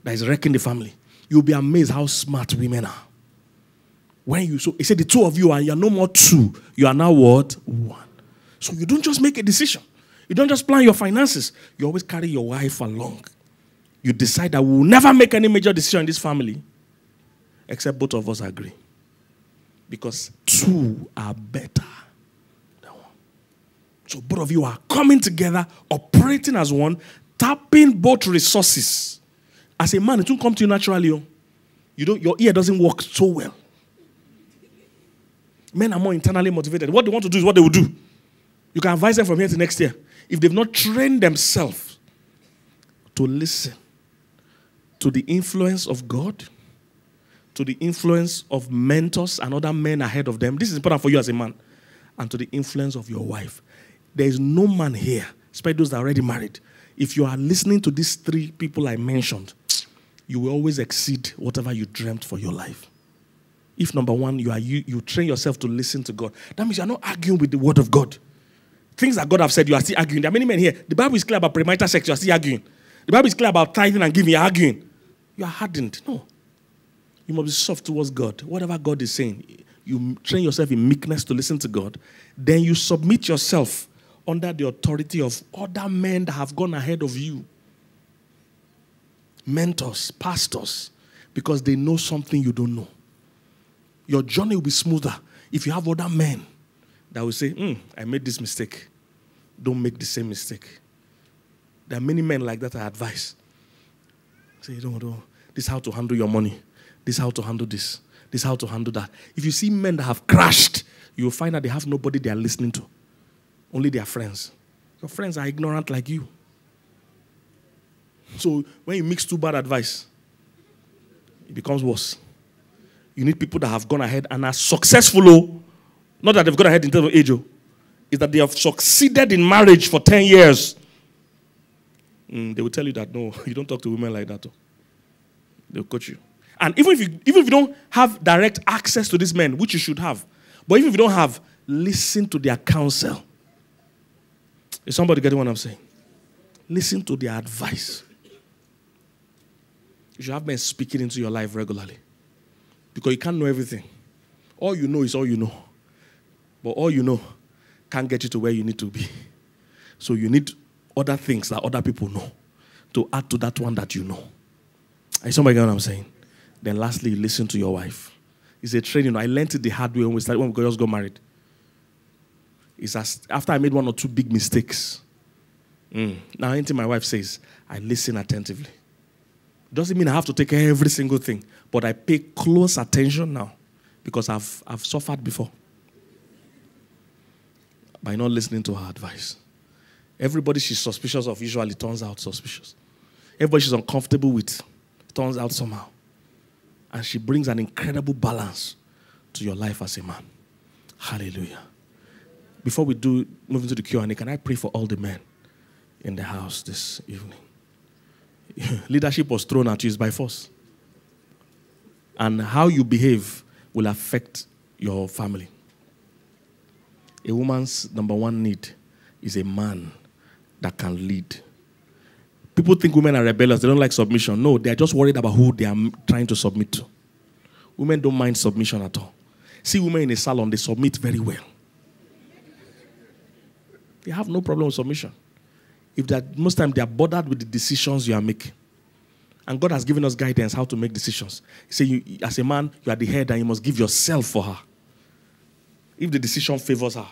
that is wrecking the family. You'll be amazed how smart women are. When you, so he said the two of you are, you are no more two. You are now what? One. So you don't just make a decision. You don't just plan your finances. You always carry your wife along. You decide that we will never make any major decision in this family except both of us agree. Because two are better than one. So both of you are coming together, operating as one, tapping both resources. As a man, it won't come to you naturally. You don't, your ear doesn't work so well. Men are more internally motivated. What they want to do is what they will do. You can advise them from here to next year. If they've not trained themselves to listen to the influence of God, to the influence of mentors and other men ahead of them, this is important for you as a man, and to the influence of your wife. There is no man here, especially those that are already married. If you are listening to these three people I mentioned, you will always exceed whatever you dreamt for your life. If, number one, you, are, you, you train yourself to listen to God, that means you are not arguing with the word of God. Things that God have said, you are still arguing. There are many men here. The Bible is clear about premarital sex, you are still arguing. The Bible is clear about tithing and giving, you are arguing. You are hardened. No. You must be soft towards God. Whatever God is saying, you train yourself in meekness to listen to God. Then you submit yourself under the authority of other men that have gone ahead of you. Mentors, pastors, because they know something you don't know. Your journey will be smoother if you have other men that will say, hmm, I made this mistake. Don't make the same mistake. There are many men like that I advise. Say, don't, don't. This is how to handle your money. This is how to handle this. This is how to handle that. If you see men that have crashed, you'll find that they have nobody they are listening to. Only their friends. Your friends are ignorant like you. So when you mix two bad advice, it becomes worse. You need people that have gone ahead and are successful. Not that they've gone ahead in terms of age. It's that they have succeeded in marriage for ten years. Mm, they will tell you that, no, you don't talk to women like that. Though. They'll coach you. And even if you, even if you don't have direct access to these men, which you should have, but even if you don't have, listen to their counsel. Is somebody getting what I'm saying? Listen to their advice. You should have men speaking into your life regularly. Because you can't know everything. All you know is all you know. But all you know can't get you to where you need to be. So you need other things that other people know to add to that one that you know. Is somebody getting what I'm saying? Then lastly, you listen to your wife. It's a training. I learned it the hard way when we started, when we just got married. It's as, after I made one or two big mistakes. Mm. Now, anything my wife says, I listen attentively. Doesn't mean I have to take every single thing, but I pay close attention now because I've, I've suffered before by not listening to her advice. Everybody she's suspicious of usually turns out suspicious. Everybody she's uncomfortable with turns out somehow. And she brings an incredible balance to your life as a man. Hallelujah. Before we do, move into the Q and A, can I pray for all the men in the house this evening? Leadership was thrown at you is by force. And how you behave will affect your family. A woman's number one need is a man that can lead. People think women are rebellious. They don't like submission. No, they are just worried about who they are trying to submit to. Women don't mind submission at all. See women in a salon, they submit very well. They have no problem with submission. If that most time they are bothered with the decisions you are making. And God has given us guidance how to make decisions. He said, you, as a man, you are the head and you must give yourself for her. If the decision favors her,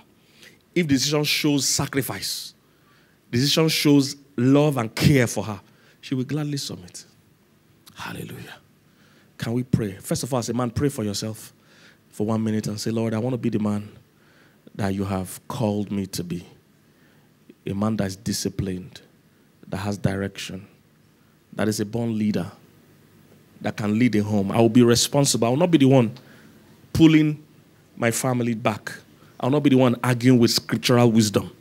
if the decision shows sacrifice, the decision shows love and care for her, she will gladly submit. Hallelujah. Can we pray? First of all, as a man, pray for yourself for one minute and say, Lord, I want to be the man that you have called me to be. A man that is disciplined, that has direction, that is a born leader, that can lead a home. I will be responsible. I will not be the one pulling my family back. I will not be the one arguing with scriptural wisdom.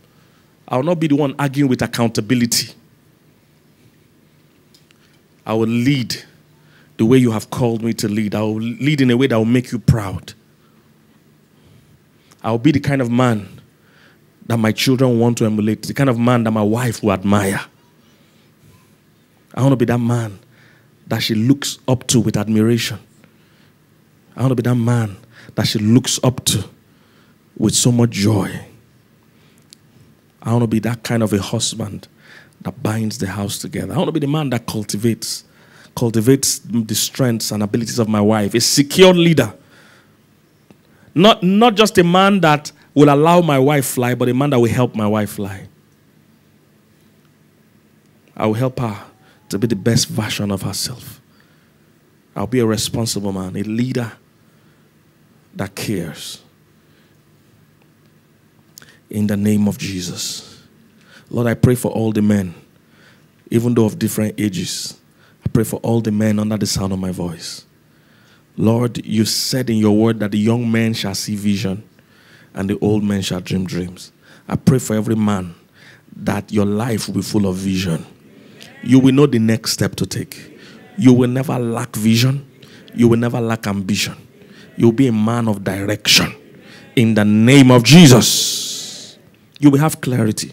I will not be the one arguing with accountability. I will lead the way you have called me to lead. I will lead in a way that will make you proud. I will be the kind of man that my children want to emulate, the kind of man that my wife will admire. I want to be that man that she looks up to with admiration. I want to be that man that she looks up to with so much joy. I want to be that kind of a husband that binds the house together. I want to be the man that cultivates, cultivates the strengths and abilities of my wife, a secure leader. Not, not just a man that will allow my wife fly, but a man that will help my wife fly. I will help her to be the best version of herself. I'll be a responsible man, a leader that cares. In the name of Jesus. Lord, I pray for all the men, even though of different ages. I pray for all the men under the sound of my voice. Lord, you said in your word that the young men shall see vision, and the old men shall dream dreams. I pray for every man that your life will be full of vision. You will know the next step to take. You will never lack vision. You will never lack ambition. You will be a man of direction. In the name of Jesus, you will have clarity.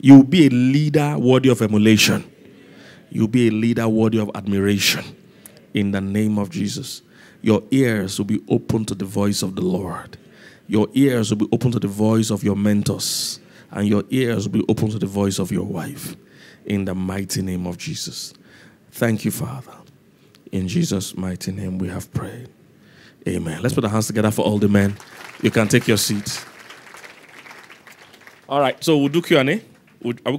You will be a leader worthy of emulation. You will be a leader worthy of admiration. In the name of Jesus, your ears will be open to the voice of the Lord. Your ears will be open to the voice of your mentors. And your ears will be open to the voice of your wife. In the mighty name of Jesus. Thank you, Father. In Jesus' mighty name we have prayed. Amen. Let's put our hands together for all the men. You can take your seats. All right, so we'll do Q and A. Are we